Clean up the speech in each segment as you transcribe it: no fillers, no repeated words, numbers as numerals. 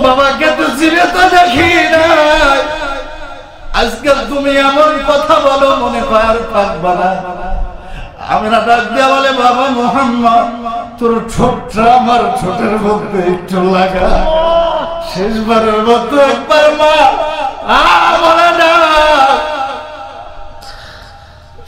বাবাকে তো চিনে তো দেখি নাই, আজকে তুমি এমন কথা বলো মনে হয় আর থাকবা না। আমরা ডাক দিয়া বলে, বাবা মোহাম্মদ তোর ঠোঁটটা আমার ঠোঁটের মধ্যে একটু লাগা, শেষবারের মতো একবার মা বলে না,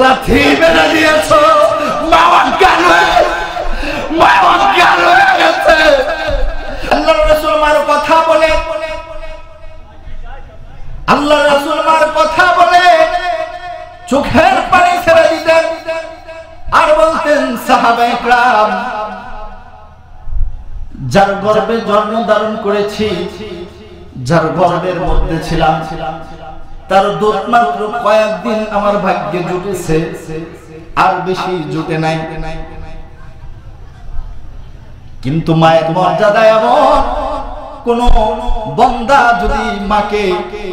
লাথি মেরে দিয়েছ, মা অজ্ঞান হয়ে গেছে। আল্লাহর রাসূল আমার কথা বলে চোখের পানি ছেড়ে দিতেন আর বলতেন, সাহাবায়ে کرام যার গর্ভে জন্ম ধারণ করেছি, যার গর্ভের মধ্যে ছিলাম, তার দুধ মাত্র কয়েকদিন আমার ভাগ্যে জুটেছে, আর বেশি জুটে নাই। কিন্তু মায়ের মর্যাদা এমন, কোন বন্দা যদি মাকে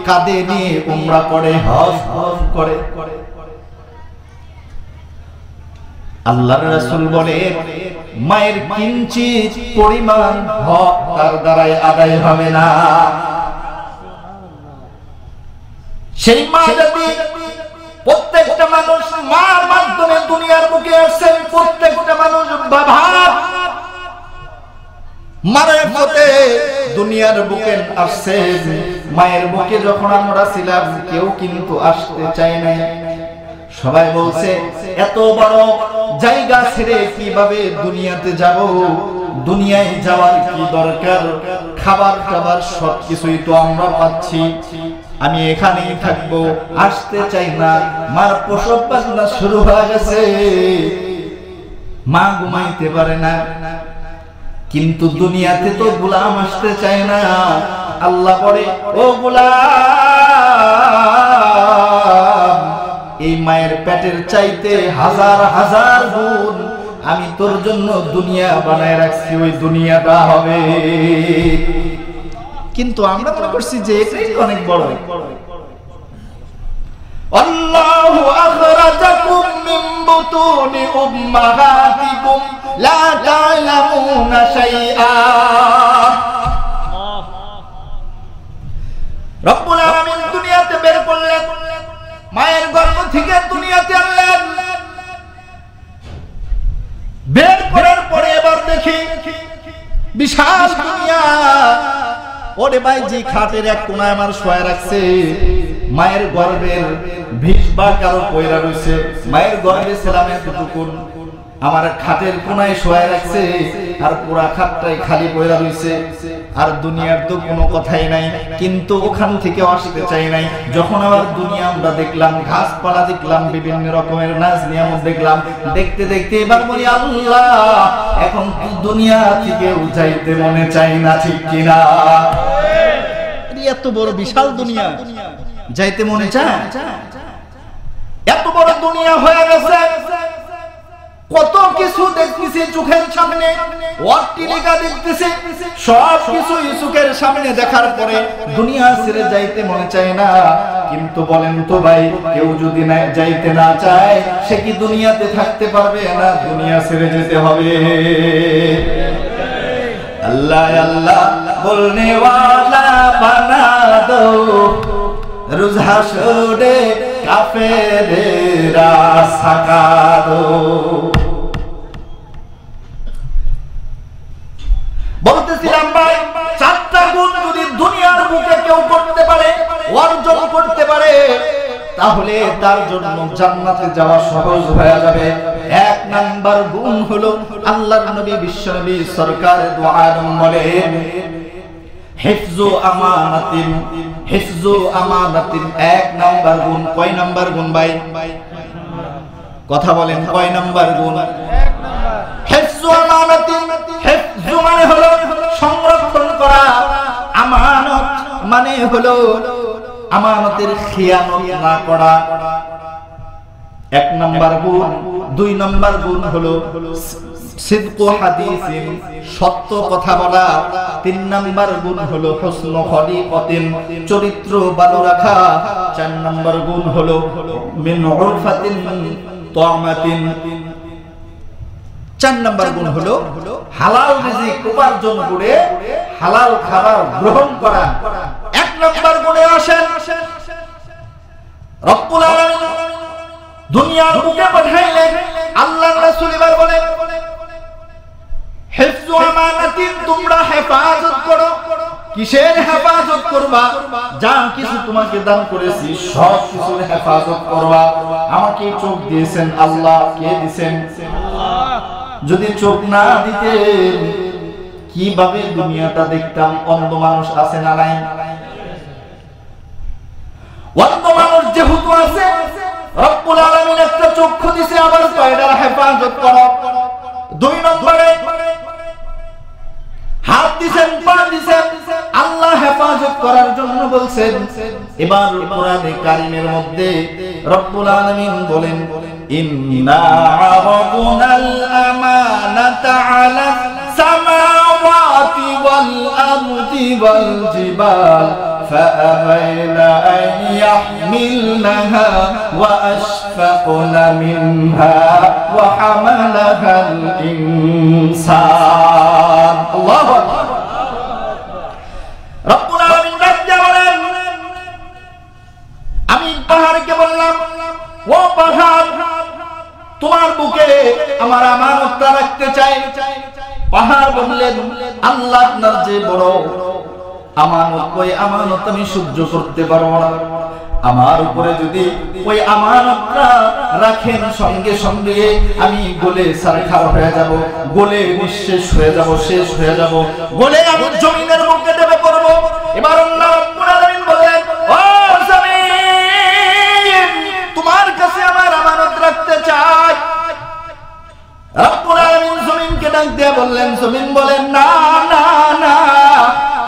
কাঁধে নিয়ে উমরা করে, হজ করে, আল্লাহর রাসূল বলে মায়ের কিঞ্চিত পরিমাণ হক তার দ্বারা আদায় হবে না। সেই মা যদি প্রত্যেকটা মানুষ মার মাধ্যমে দুনিয়ার মুখে আসছে, প্রত্যেকটা মানুষ বাবা মায়ের মতে দুনিয়ার বুকে আসছে। মায়ের বুকে যখন আমরা ছিলাম কেউ কিন্তু আসতে চায় নাই, সবাই বলছে এত বড় জায়গা ছেড়ে কিভাবে দুনিয়াতে যাব, দুনিয়ায় যাওয়ার কি দরকার, খাবার খাবার সব কিছুই তো আমরা পাচ্ছি, আমি এখানেই থাকবো, আসতে চাই না। মার প্রসব বেদনা শুরু হয়ে গেছে, মা ঘুমাইতে পারে না, কিন্তু দুনিয়াতে তো গোলাম আসতে চায় না। আল্লাহ বলে, ও গোলাম, এই মায়ের পেটের চাইতে হাজার হাজার গুণ আমি তোর জন্য দুনিয়া বানায় রাখছি, ওই দুনিয়াটা হবে। কিন্তু আমরা মনে করছি যে এটাই অনেক বড়। আল্লাহু আখরাজাকুম মিন বুতুনি উম্মাহাতিকুম লা তা'লামুনা শাইআ। রব্বুল আলামিন দুনিয়াতে বের করলেন, মায়ের গর্ভ থেকে দুনিয়াতে আনলেন। বের করার পরে এবার দেখি বিশাল দুনিয়া। ওরে ভাই, যে খাটের এক কোণায় আমার শোয়া রাখছে, মায়ের গর্ভের ভিজবা কালো পয়রা রয়েছে, মায়ের গর্ভে ছিলামের দুটুকুন আমার খাটের কোণায় শোয়া রাখছে, আর পুরা খাটটাই খালি পয়রা রয়েছে, আর দুনিয়ার তো কোনো কথাই নাই। কিন্তু ওখান থেকে আসতে চাই নাই। যখন আবার দুনিয়া আমরা দেখলাম, ঘাসপালা দেখলাম, বিভিন্ন রকমের নাচ নিয়ামত দেখলাম, দেখতে দেখতে এবার বলি, আল্লাহ এখন দুনিয়া থেকে যাইতে মনে চাই না, ঠিক কিনা? এত বড় বিশাল দুনিয়া যাইতে মনে চায়? এত বড় দুনিয়া হয়ে গেছে, কত কিছু দেখতেছি চোখের সামনে, অট্টালিকা দেখতেছি, সব কিছু চোখের সামনে দেখার পরে দুনিয়া ছেড়ে যাইতে মনে চায় না। কিন্তু বলেন তো ভাই, কেউ যদি না যাইতে না চায়, সে কি দুনিয়াতে থাকতে পারবে না? দুনিয়া ছেড়ে যেতে হবে। আল্লাহ আল্লাহ বলনে ওয়ালা বানা দো রোজ হাসরে কাফেরেরা সাকারো। বলতেছিলাম ভাই, চারটা গুণ যদি দুনিয়ার বুকে কেউ করতে পারে, অর্জন করতে পারে, তাহলে তার জন্য জান্নাতে যাওয়া সহজ হয়ে যাবে। এক নাম্বার গুণ হলো, আল্লাহর নবী বিশ্বনবী সরকারে দু আলম বলে, হিফজু আমানাতিন। হিফজু আমানাতিন এক নাম্বার গুণ। কয় নাম্বার গুণ ভাই? কথা বলেন, কয় নাম্বার গুণ? এক নাম্বার। সংরক্ষণ করা, আমানত মানে হলো আমানতের খিয়ানত না করা। এক নম্বর গুণ। দুই নম্বর গুণ হলো সিদক হাদিস, সত্য কথা বলা। তিন নম্বর গুণ হলো হুসন খলিকাতিন, চরিত্র ভালো রাখা। চার নম্বর গুণ হলো মিন উরফাতিন তামাতিন, চার নম্বর গুণ হলো হালাল রিজিক উপার্জন করে হালাল খাবার গ্রহণ করা। এক নম্বর গুণে আসেন, রব্বুল আলামিন দুনিয়ার বুকে পাঠাইলেন। আল্লাহর রাসূল এবার বলেন, হিফজু আমানাতিন, তোমরা হেফাজত করো। কিসের হেফাজত করবা? যা কিছু তোমাকে দান করেছি সব কিছুর হেফাজত করবা। আমাকে চোখ দিয়েছেন আল্লাহ, কে দিয়েছেন? আল্লাহ। যদি চোখ না দিতেন কিভাবে দুনিয়াটা দেখতাম? অন্ধ মানুষ আছে না নাই? অন্ধ মানুষ যেহেতু আছে, রব্বুল আলামিন একটা চক্ষু দিয়েছে, আবার পায়টার হেফাজত করো। দুই নম্বরে হাত দিয়েছেন, পা দিয়েছেন, আল্লাহ হেফাজত করার জন্য বলছেন। এবার কোরআনে কারিমের মধ্যে রব্বুল আলামিন বলেন, ইন্না আরাবুনাল আমানাতা আলা সামাওয়াতি ওয়াল আরদি ওয়াল জিবাল ফাআবাইনা আন ইয়াহমিলনাহা ওয়া আশফাকনা মিনহা ওয়া হামালাহাল ইনসান। আল্লাহু আকবার। রব্বুল আলামিন রাজ্জা বলেন, আমি পাহাড়কে বললাম, ও পাহাড়, তোমার বুকে আমার আমানত রাখতে চাই। পাহাড় বললেন, আল্লাহ আপনার যে বড় আমানত, ওই আমানত আমি সহ্য করতে পারবো না। আমার উপরে যদি ওই আমানতটা রাখেন, সঙ্গে সঙ্গে আমি গলে সারখার হয়ে যাব, গলে নিঃশেষ হয়ে যাব, শেষ হয়ে যাব, গলে আমি জমিনের মুখে দেবে করব। এবার আল্লাহ রাব্বুল আলামিন বলেন, ও জমিন, তোমার কাছে আমার আমানত রাখতে চাই। রব্বুল আলামিন জমিনকে ডাক দিয়ে বললেন, জমিন বলেন, না না না,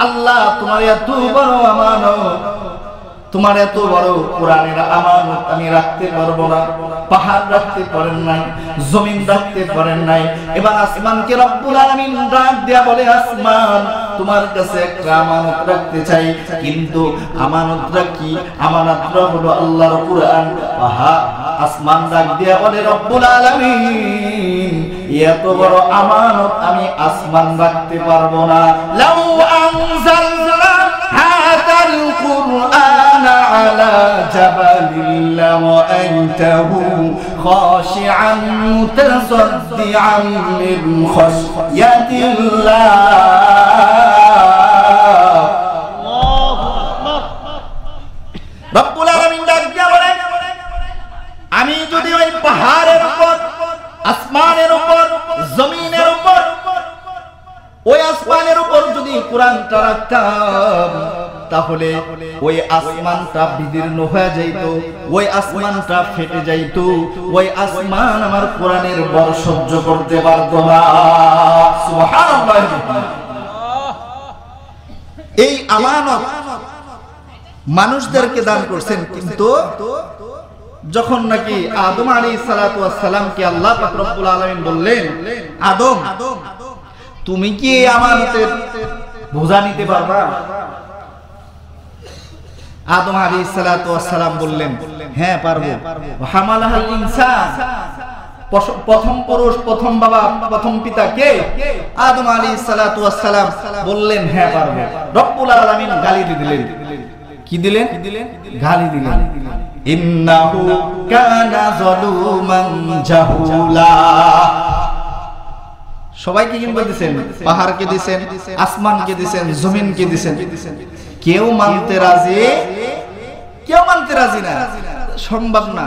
আল্লাহ তোমার এত বড় আমানত, তোমার এত বড় কোরআনের আমানত আমি রাখতে পারবো না। পাহাড় রাখতে পারেন নাই, জমিন রাখতে পারেন নাই। এবার আসমানকে রব্বুল আলামিন ডাক দেয়া বলে, আসমান, তোমার কাছে একটা আমানত রাখতে চাই। কিন্তু আমানতটা কি? আমানতটা হলো আল্লাহর কোরআন। পাহাড় আসমান ডাক দেয়া বলে, রব্বুল আলামিন, এত বড় আমানত আমি আসমান রাখতে পারবো না। লাউ আনজালনা হাদাল কুরআন على جبل لرأيته خاشعا متصدعا من خشية الله. الله أكبر. رب العالمين ডাকিয়া বলেন, আমি যদি ওই পাহাড়ের উপর, আসমানের উপর, জমিনের উপর, ওই আসমানের উপর যদি কোরআনটা রাখতাম, তাহলে ওই আসমানটা বিদীর্ণ হয়ে যাইত, ওই আসমানটা ফেটে যাইত, ওই আসমান আমার কোরআনের বর সহ্য করতে পারত না। সুবহানাল্লাহ। এই আমানত মানুষদেরকে দান করছেন, কিন্তু যখন নাকি আদম আলাইহিস সালাতু ওয়াস সালামকে আল্লাহ পাক রব্বুল আলামিন বললেন, আদম, তুমি কি এই আমানতের বোঝা নিতে পারবা? আদম আলাইহিস সালাতু ওয়াস সালাম বললেন, হ্যাঁ পারবো। হামালাহাল ইনসান, প্রথম পুরুষ, প্রথম বাবা, প্রথম পিতা কে? আদম আলাইহিস সালাতু ওয়াস সালাম বললেন, হ্যাঁ পারবো। রব্বুল আলামিন গালি দিলেন। কি দিলেন? গালি দিলেন। ইন্নাহু কানা যালুমান জাহুলা। সবাইকে কিন্তু দিয়েছেন, পাহাড়কে দিয়েছেন, আসমানকে দিয়েছেন, জমিনকে দিয়েছেন, কেউ মানতে রাজি, কেউ মানতে রাজি না, সম্ভব না।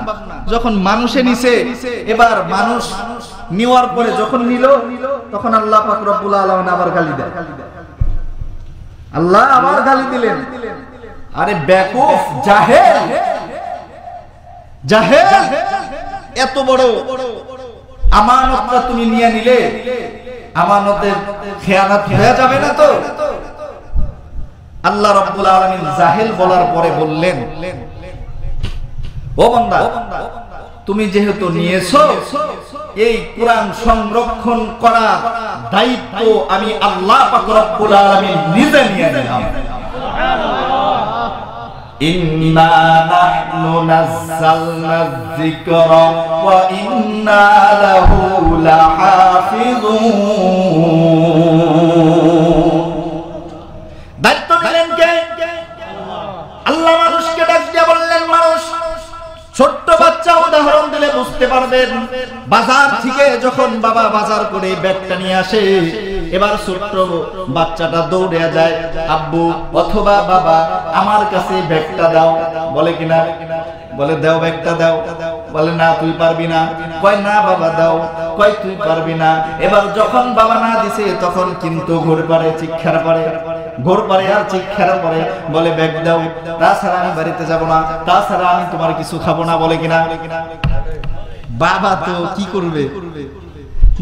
যখন মানুষে নিছে, এবার মানুষ নেওয়ার পরে যখন নিল, তখন আল্লাহ পাক রব্বুল আলামিন আবার গালি দেন। আল্লাহ আবার গালি দিলেন, আরে বেকুফ, জাহেল, জাহেল, এত বড় আমানতটা তুমি নিয়ে নিলে। আমানতের খেয়ানত হয়ে যাবে না তো? আল্লাহ রাব্বুল আলামিন জাহেল বলার পরে বললেন, ও বান্দা, তুমি যেহেতু নিয়েছো, এই কুরআন সংরক্ষণ করার দায়িত্ব আমি আল্লাহ পাক রব্বুল আলামিন নিজে নিয়ে নিলাম। ইন্না নাহনু নাযালনা যিকরা ওয়া ইন্না লাহু লাহাফিযুন। দায়িত্ব নিলেন কে? আল্লাহ। মানুষকে ডাক দিয়ে বললেন, মানুষ, ছোট্ট বাচ্চা উদাহরণ দিলে বুঝতে পারবেন। বাজার থেকে যখন বাবা বাজার করে ব্যাগটা নিয়ে আসে, এবার ছোট্ট বাচ্চাটা দৌড়ে যায়, আব্বু অথবা বাবা আমার কাছে ব্যাগটা দাও। বলে কিনা? বলে দাও, ব্যাগটা দাও। বলে না, তুই পারবি না। কয় না বাবা দাও। কয় তুই পারবি না। এবার যখন বাবা না দিছে, তখন কিন্তু ঘোর পারে, চিৎকার করে, ঘোর পারে আর চিৎকার করে, বলে ব্যাগ দাও, তাছাড়া আমি বাড়িতে যাব না, তাছাড়া আমি তোমার কিছু খাবো না। বলে কিনা? বাবা তো কি করবে?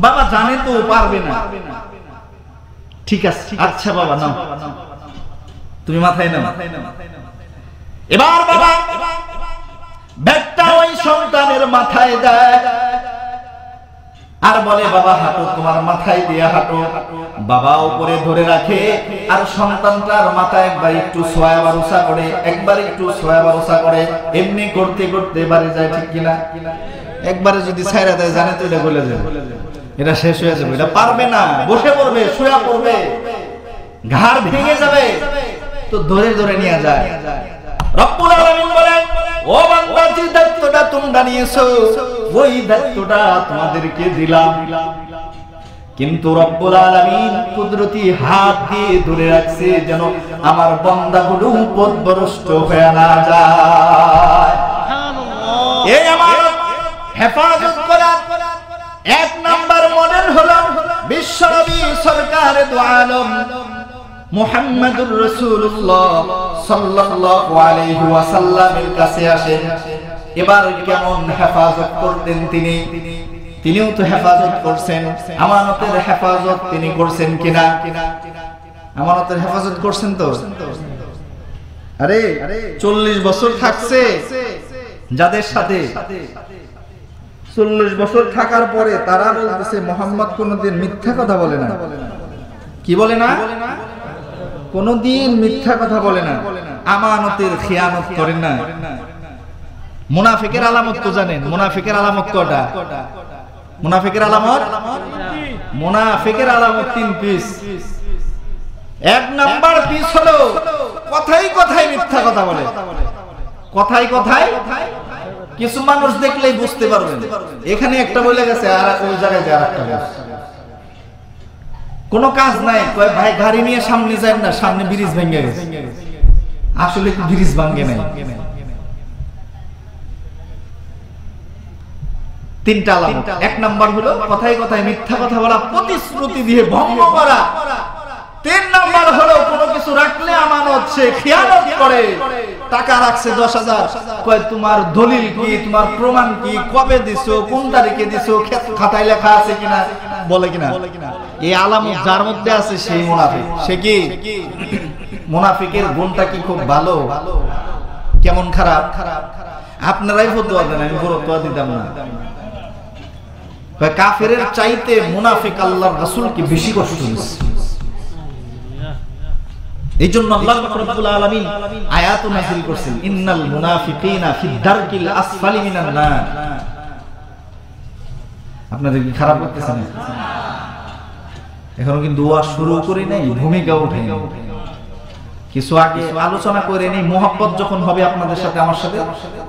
বাবা জানে তো পারবে না। ঠিক আছে, আচ্ছা বাবা নাও, তুমি মাথায় নাও। এবার বাবা ব্যাগটা ওই সন্তানের মাথায় দেয় আর বলে, বাবা হাঁটো, তোমার মাথায় দিয়ে হাঁটো। বাবা উপরে ধরে রাখে আর সন্তানটার মাথা একবার একটু সোয়া বারোসা করে, একবার একটু সোয়া বারোসা করে, এমনি করতে করতে বাড়ি যায়। ঠিক কিনা? একবারে যদি ছাইরা দেয়, জানে তো এটা বলে যায়, এটা শেষ হয়ে যাবে, এটা পারবে না, বসে পড়বে, শুয়ে পড়বে, ঘাড় ভেঙে যাবে। তো ধরে ধরে নিয়ে যায়। রব্বুল আলামিন বলেন, ও বান্দা, যে দায়িত্বটা তোমরা নিয়েছো, ওই দায়িত্বটা তোমাদেরকে দিলাম, কিন্তু রব্বুল আলামিন কুদরতি হাত দিয়ে ধরে রাখছে যেন আমার বান্দাগুলো পথভ্রষ্ট হয়ে না যায়। এই আমার হেফাজত করার এক নাম্বার মডেল হলো বিশ্বনবী সরকার দু আলম মুহাম্মাদুর রাসূলুল্লাহ সাল্লাল্লাহু আলাইহি ওয়াসাল্লামের কাছে আসেন। এবার কেমন হেফাজত করতেন তিনি? তিনিও তো হেফাজত করছেন। আমানতের হেফাজত তিনি করছেন কিনা? আমানতের হেফাজত করছেন তো? আরে 40 বছর থাকছে যাদের সাথে, 40 বছর থাকার পরে তারা বলতেছে মোহাম্মদ কোনদিন মিথ্যা কথা বলে না। কি বলে না? কোনদিন মিথ্যা কথা বলে না, আমানতের খেয়ানত করেন না। মুনাফিকের আলামত তো জানেন। মুনাফিকের আলামত কটা? মুনাফিকের আলামত, মুনাফিকের আলামত তিন পিস। এক নাম্বার পিস হলো কথাই কথাই মিথ্যা কথা বলে। কথাই কথাই কিছু মানুষ দেখলেই বুঝতে পারবেন, এখানে একটা বলে গেছে আর ওই জায়গায় আর একটা গেছে। কোনো কাজ নাই, কয় ভাই গাড়ি নিয়ে সামনে যায় না, সামনে ব্রিজ ভেঙে গেছে। আসলে কি ব্রিজ ভাঙে নাই? তিনটা আলামত। এক নাম্বার হলো কথাই কথাই মিথ্যা কথা বলা, প্রতিশ্রুতি দিয়ে ভঙ্গ করা। তিন নাম্বার হলো কোনো কিছু রাখলে আমানত সে খেয়ানত করে। টাকা রাখছে 10,000, কয় তোমার দলিল কি, তোমার প্রমাণ কি, কবে দিছো, কোন তারিখে দিছো, খাতায় লেখা আছে কিনা? বলে কিনা? এই আলামত যার মধ্যে আছে সেই মুনাফিক। সে কি মুনাফিকের গুণটা কি খুব ভালো? কেমন খারাপ? আপনারাই ফতোয়া দেন, আমি ফতোয়া দিতাম না। কাফের চাইতে মুনাফিক আল্লাহর রাসূলকে বেশি কষ্ট দিচ্ছে। এই জন্য আল্লাহ রাব্বুল আলামিন আয়াত নাযিল করেছেন, ইন্নাল মুনাফিকিনা ফিদ দারকিল আসফালি মিনান নার। আপনাদের কি খারাপ লাগতেছে না? এখন কিন্তু ওয়াজ শুরু করি নাই, ভূমিকা উঠাই নাই, কিছু আগে আলোচনা করে নেই। মুহাব্বত যখন হবে আপনাদের সাথে, আমার সাথে,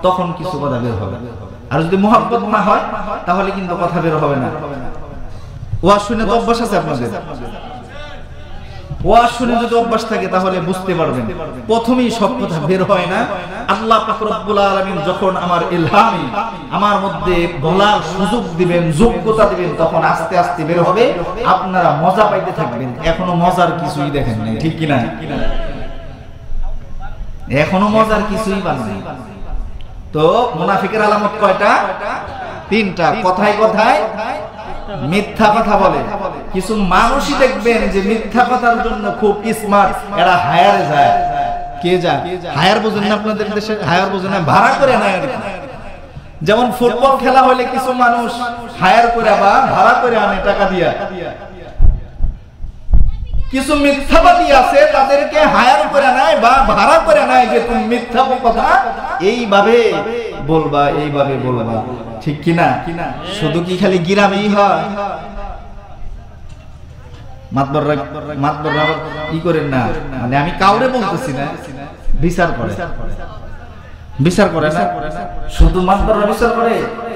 তখন কিছু কথা বের হবে। আর যদি মুহাব্বত না হয় তাহলে কিন্তু কথা বের হবে না। ওয়াজ শুনে তো অভ্যাস আছে আপনাদের। ওয়াজ শুনে যদি অভ্যাস থাকে তাহলে বুঝতে পারবেন প্রথমেই সব কথা বের হয় না। আল্লাহ পাক রব্বুল আলামিন যখন আমার ইলহামে আমার মধ্যে বলার সুযোগ দিবেন, যোগ্যতা দিবেন, তখন আস্তে আস্তে বের হবে। আপনারা মজা পাইতে থাকবেন। এখনো মজার কিছুই দেখেন নাই, ঠিক কিনা? এখনো মজার কিছুই পান নাই। তো মুনাফিকের আলামত কয়টা? তিনটা। কথায় কথায় মিথ্যা কথা বলে, কিছু মানুষই দেখবেন যে মিথ্যা কথার জন্য খুব স্মার্ট, এরা হায়ারে যায়। কে যায়? হায়ার বোঝেন না আপনাদের দেশে? হায়ার বোঝেন না, ভাড়া করে নেয়। যেমন ফুটবল খেলা হলে কিছু মানুষ হায়ার করে বা ভাড়া করে আনে টাকা দিয়ে। কিছু মিথ্যাবাদী আছে, তাদেরকে হায়ার করে নেয় বা ভাড়া করে নেয় যে তুমি মিথ্যা কথা এইভাবে বলবা, এইভাবে বলবা। ঠিক কিনা? শুধু কি খালি গিরামেই হয়? মাতবররা ই করেন না, মানে আমি কাউরে বলতেছি না, বিচার করে। বিচার করে না শুধু মাতবররা, বিচার করে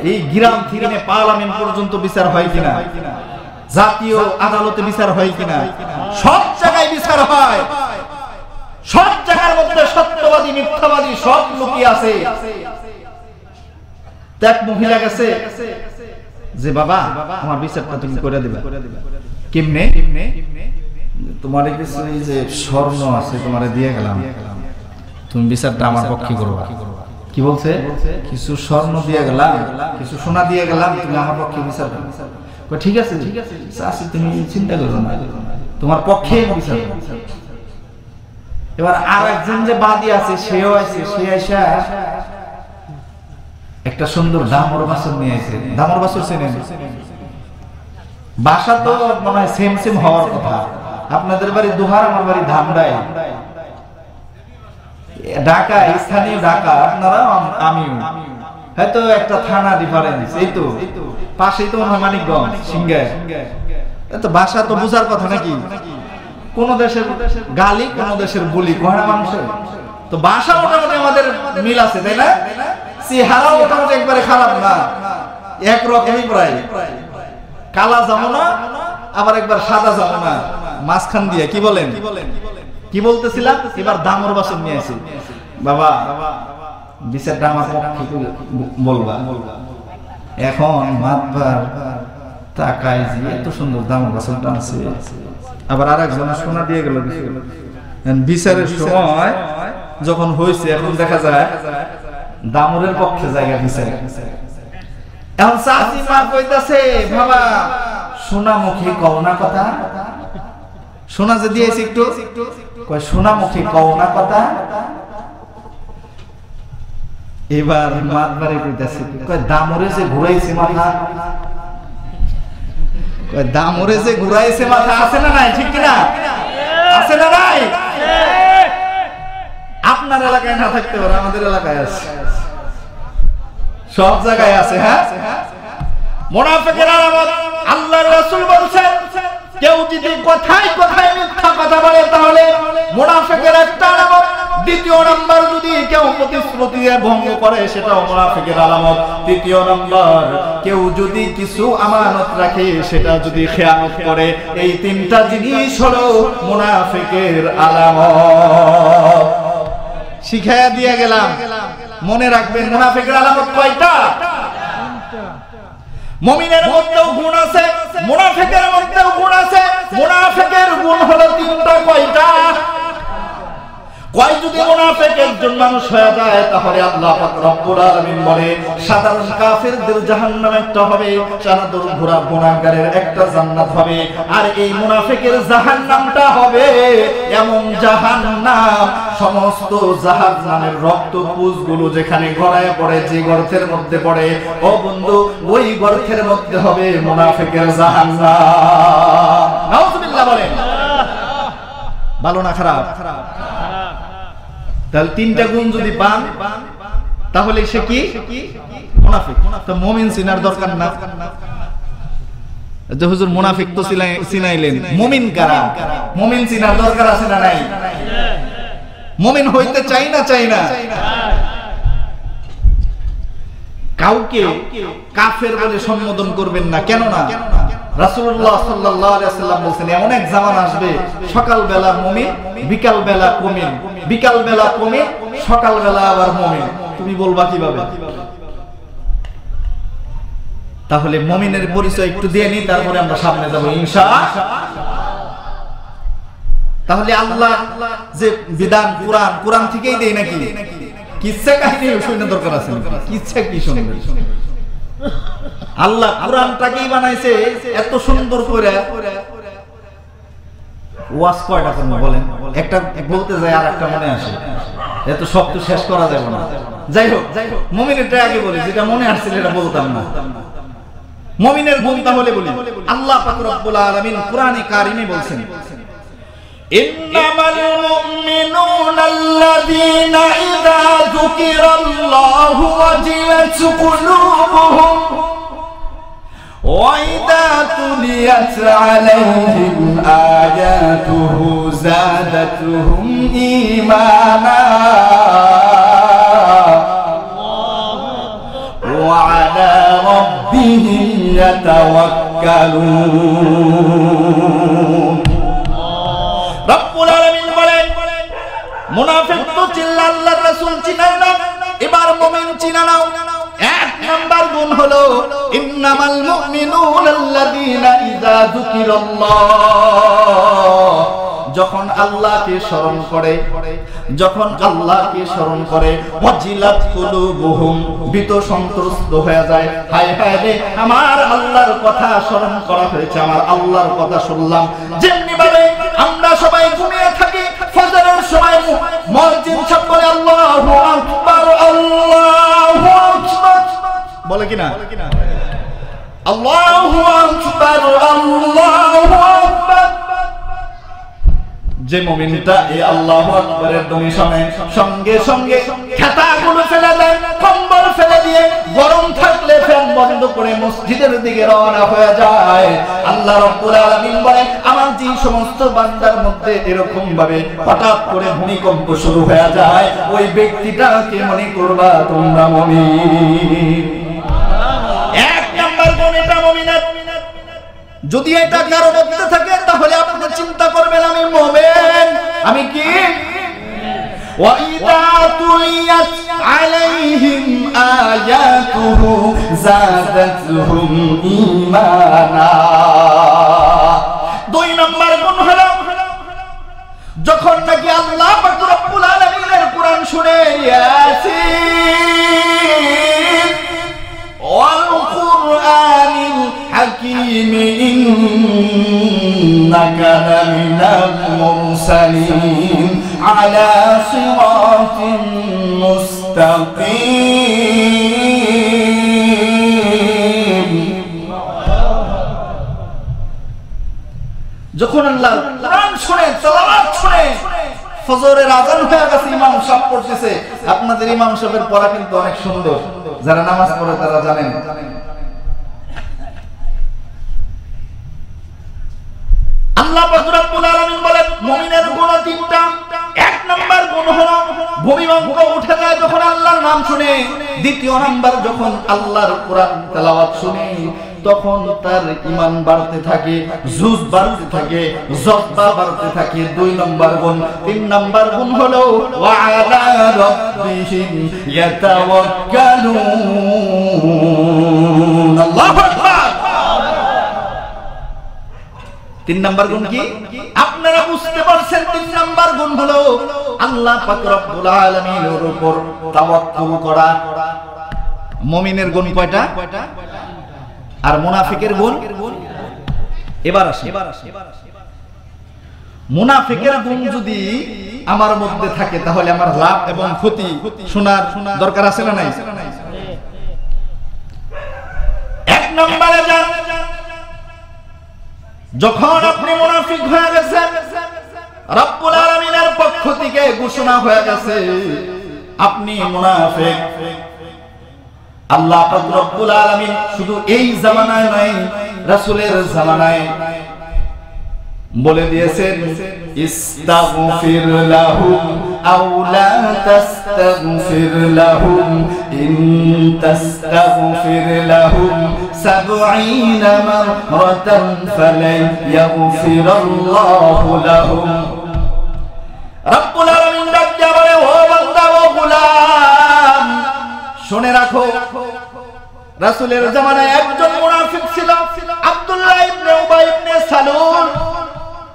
এই গ্রাম থেকে পার্লামেন্ট পর্যন্ত বিচার হয় কিনা, জাতীয় আদালতে বিচার হয় কিনা, সব জায়গায় বিচার হয়। সব জায়গার মধ্যে সত্যবাদী মিথ্যাবাদী সব লোকই আছে। এক মহিলা গেছে যে বাবা আমার বিচারটা তুমি করে দিবা। কেমনে? তোমার কিছু এই যে স্বর্ণ আছে তোমারে দিয়ে গেলাম, তুমি বিচারটা আমার পক্ষে করবা। কি বলছে? কিছু স্বর্ণ দিয়ে গেলাম, কিছু সোনা দিয়ে গেলাম, তুমি আমার পক্ষে বিচার করবে। ঠিক আছে চাচি, তুমি চিন্তা করো না, তোমার পক্ষে বিচার। এবার আর একজন যে বাদী আছে সেও আছে, সে আইসা একটা সুন্দর দামর বাছুর নিয়ে আসে। দামর বাছুর চেনেন? বাসা তো মনে হয় সেম সেম হওয়ার কথা। আপনাদের বাড়ি দুহার, আমার বাড়ি ধামরাই, ঢাকা, স্থানীয় ঢাকা। আপনারা, আমিও হয়তো একটা থানা ডিফারেন্স। এই তো পাশেই তো মানিকগঞ্জ, সিংগায়। এত ভাষা তো বোঝার কথা নাকি? কোন দেশের গালি, কোন দেশের বলি, ঘোড়া মানুষের তো ভাষা মোটামুটি আমাদের মিল আছে, তাই না? চেহারা মোটামুটি একবারে খারাপ না, এক রকমই প্রায়। কালা যাবো না, আবার একবার সাদা যাবো না, মাঝখান দিয়ে। কি বলেন? কি বলতেছিলাম? এবার দামর বাসন নিয়ে আসি। বাবা বিচারটা আমার পক্ষে বলবা। এখন মাতবার তাকায় যে এত সুন্দর দামর বাসনটা আছে, আবার আর একজন সোনা দিয়ে গেল। বিচারের সময় যখন হয়েছে, এখন দেখা যায় দামরের পক্ষে জায়গা বিচারে। এখন চাচি মা কইতাছে, বাবা সোনা মুখে কও না কথা। সোনা যে দিয়েছি একটু কয়, সোনা মুখে কও না কথা। এবার মাতবারে কইতাছে, কয় দামরে যে ঘুরাইছে মাথা, কয় দামরে যে ঘুরাইছে মাথা। আছে না নাই? ঠিক কিনা? আছে না নাই? আপনার এলাকায় না থাকতে পারে, আমাদের এলাকায় আছে, সব জায়গায় আছে। হ্যাঁ, মুনাফিকেরা আল্লাহর রাসূল বলেছেন, কেউ যদি কথায় কথায় মিথ্যা কথা বলে তাহলে মুনাফিকের একটা আলামত। দ্বিতীয় নাম্বার, যদি কেউ প্রতিশ্রুতি ভঙ্গ করে সেটাও মুনাফিকের আলামত। তৃতীয় নাম্বার, কেউ যদি কিছু আমানত রাখে সেটা যদি খেয়ানত করে। এই তিনটা জিনিস হলো মুনাফিকের আলামত। শিখাইয়া দিয়ে গেলাম, মনে রাখবেন মুনাফিকের আলামত কয়টা। মুমিনের মধ্যেও গুণ আছে, মুনাফিকের মধ্যেও গুণ আছে। মুনাফিকের গুণ হলো তিনটা। কয়টা? কয়? যদি মুনাফিক একজন মানুষ হয়ে যায় তাহলে আল্লাহ পাক রব্বুল আলামিন বলে সাধারণ কাফেরদের জাহান্নাম একটা হবে, সাধারণ গুনাহগারের একটা জান্নাত হবে। আর এই মুনাফিকের জাহান্নামটা হবে এমন জাহান্নাম, সমস্ত জাহান্নামের রক্তপুঁজগুলো যেখানে গড়ায় পড়ে, যে গর্তের মধ্যে পড়ে, ও বন্ধু ওই গর্তের মধ্যে হবে মুনাফিকের জাহান্নাম। নাউযুবিল্লাহ বলেন। ভালো না খারাপ? তাহলে তিনটা গুণ যদি পান তাহলে সে কি মুনাফিক। তো মুমিন চিনার দরকার না। যে হুজুর মুনাফিক তো চিনাইলেন, মুমিন কারা? মুমিন চিনার দরকার আছে না নাই? মুমিন হইতে চাই না চাই না? কাউকে কাফের বলে সম্বোধন করবেন না। কেন না? রাসূলুল্লাহ সাল্লাল্লাহু আলাইহি ওয়াসাল্লাম বলেন এমন এক জামানা আসবে সকাল বেলা মুমিন, বিকাল বেলা মুমিন, বিকাল বেলা মুমিন, সকাল বেলা আবার মুমিন। তুমি বলবা কিভাবে? তাহলে মুমিনের পরিচয় একটু দিয়ে নি, তারপরে আমরা সামনে যাব ইনশাআল্লাহ। তাহলে আল্লাহ যে বিধান কুরআন, কুরআন থেকেই দেই নাকি? কিচ্ছা কাহিনী শোনা দরকার আছে? কিচ্ছা কি শুনবেন? আল্লাহ কোরআনটাকেই বানাইছে এত সুন্দর করে। ওয়াজ কয়টা করব বলেন, একটা বলতে যায় আর একটা মনে আসে, এত শক্ত শেষ করা যাবে না। যাই হোক মুমিনেরটা আগে বলি, যেটা মনে আসছিল এটা বলতাম না। মুমিনের ভূমিকা হলে বলি, আল্লাহ পাক রব্বুল আলামিন কোরআনে কারিমে বলেন, ইন্নামাল মুমিনুনা আল্লাযীনা ইযা যুকিরাল্লাহু ওয়াজিলাত কুলুবুহুম ওয়া ইযা তুলিয়াত আলাইহিম আয়াতুহু যাদাতুহুম ঈমানা ওয়া আলা রাব্বিহিম ইয়াতাওয়াক্কালুন। রব্বুল আলামিন বলেন, মুনাফিক তো চিল্লা আল্লাহর রাসূল চিনাই না, এবার মুমিন চিনা নাও। এক নাম্বার গুণ হলো ইন্নামাল মুমিনুনা আল্লাযীনা ইযা যুকিরাল্লাহ, যখন আল্লাহকে স্মরণ করে, যখন আল্লাহকে স্মরণ করে ওয়াজিলাত কুলুবুহুম, বিত সন্তুষ্ট হয়ে যায়। হায় হায় রে, আমার আল্লাহর কথা স্মরণ করা হয়েছে, আমার আল্লাহর কথা শুনলাম। যেমনি ভাবে আমরা সবাই ঘুমিয়ে থাকি ফজরের সময়, মুয়াজ্জিন সাহেব বলে আল্লাহু আকবার, আল্লাহু আকবার বলে কিনা, আল্লাহু আকবার, আল্লাহু আকবার। যে মুমিনটা এই আল্লাহু আকবারের ধ্বনি শুনে সঙ্গে সঙ্গে খাতাগুলো ফেলে দেয়, কম্বল ফেলে দিয়ে, গরম থাকলে ফ্যান বন্ধ করে মসজিদের দিকে রওনা হয়ে যায়। আল্লাহ রাব্বুল আলামিন বলেন, আমার যে সমস্ত বান্দার মধ্যে এরকম ভাবে হঠাৎ করে ভূমিকম্প শুরু হয়ে যায়, ওই ব্যক্তিটাকে মনে করবা তোমরা মুমিন। এক নাম্বার গুণ এটা মুমিনের। যদি এটা কারো মধ্যে থাকে তাহলে আপনি চিন্তা করবেন আমি মুমিন, আমি কি। ওয়া ইযা তুলিয়াত আলাইহিম আয়াতুহু যাদাতহুম ঈমানা। দুই নম্বর গুণ হলো যখন নাকি আল্লাহ পাক রব্বুল আলামিনের কুরআন শুনে, ইয়াসিন ওয়াল কুরআনিল হাকীম ইন্নাকা লামিনাল মুরসালিন আলা সিরাতিন মুস্তাকিম। যখন আল্লাহ কোরআন শুনে, তেলাওয়াত শুনে, ফজরের আযান হয়ে গেছে, ইমাম সাহেব পড়তেছে। আপনাদের ইমাম সাহেবের পড়া কিন্তু অনেক সুন্দর, যারা নামাজ পড়ে তারা জানেন। আল্লাহ পাক রব্বুল আলামিন বলেন, মুমিনের গুণ তিনটা। এক নাম্বার গুণ হলো ভূমিকম্প উঠে যায় যখন আল্লাহর নাম শুনে। দ্বিতীয় নাম্বার, যখন আল্লাহর কোরআন তেলাওয়াত শুনে তখন তার ঈমান বাড়তে থাকে, জুজ বাড়তে থাকে, জজ্বা বাড়তে থাকে। দুই নম্বর গুণ। তিন নম্বর গুণ হলো ওয়া আলা রাব্বিহিম ইয়াতাওয়াক্কালুন। আল্লাহু আকবার। তিন নম্বর গুণ কি আপনারা বুঝতে পারছেন? তিন নম্বর গুণ হলো আল্লাহ পাক রব্বুল আলামিনের উপর তাওয়াক্কুল করা। মুমিনের গুণ কয়টা আর মুনাফিকের গুণ? এবার আসে মুনাফিকের গুণ। যদি আমার মধ্যে থাকে তাহলে আমার লাভ এবং ক্ষতি শোনার দরকার আছে না নাই? এক নম্বরে যান, যখন আপনি মুনাফিক হয়ে গেছেন, রব্বুল আলামিনের পক্ষ থেকে ঘোষণা হয়ে গেছে আপনি মুনাফিক। আল্লাহ পাক রব্বুল আলামিন শুধু এই জামানায় নয়, রাসূলের জামানায় বলে দিয়েছেন, ইস্তাগফির লাহুম আও লা তাস্তাগফির লাহুম ইন তাস্তাগফির লাহুম 70 মাররাতান ফালাই ইয়াগফিরুল্লাহু লাহুম। রব্বুল আলামিন ডাকতে বলে, ও বান্দা, ও গোলাম, শুনে রাখো, রাসূলের জামানায় একজন মুনাফিক ছিল, আব্দুল্লাহ ইবনে উবাই ইবনে সালুল।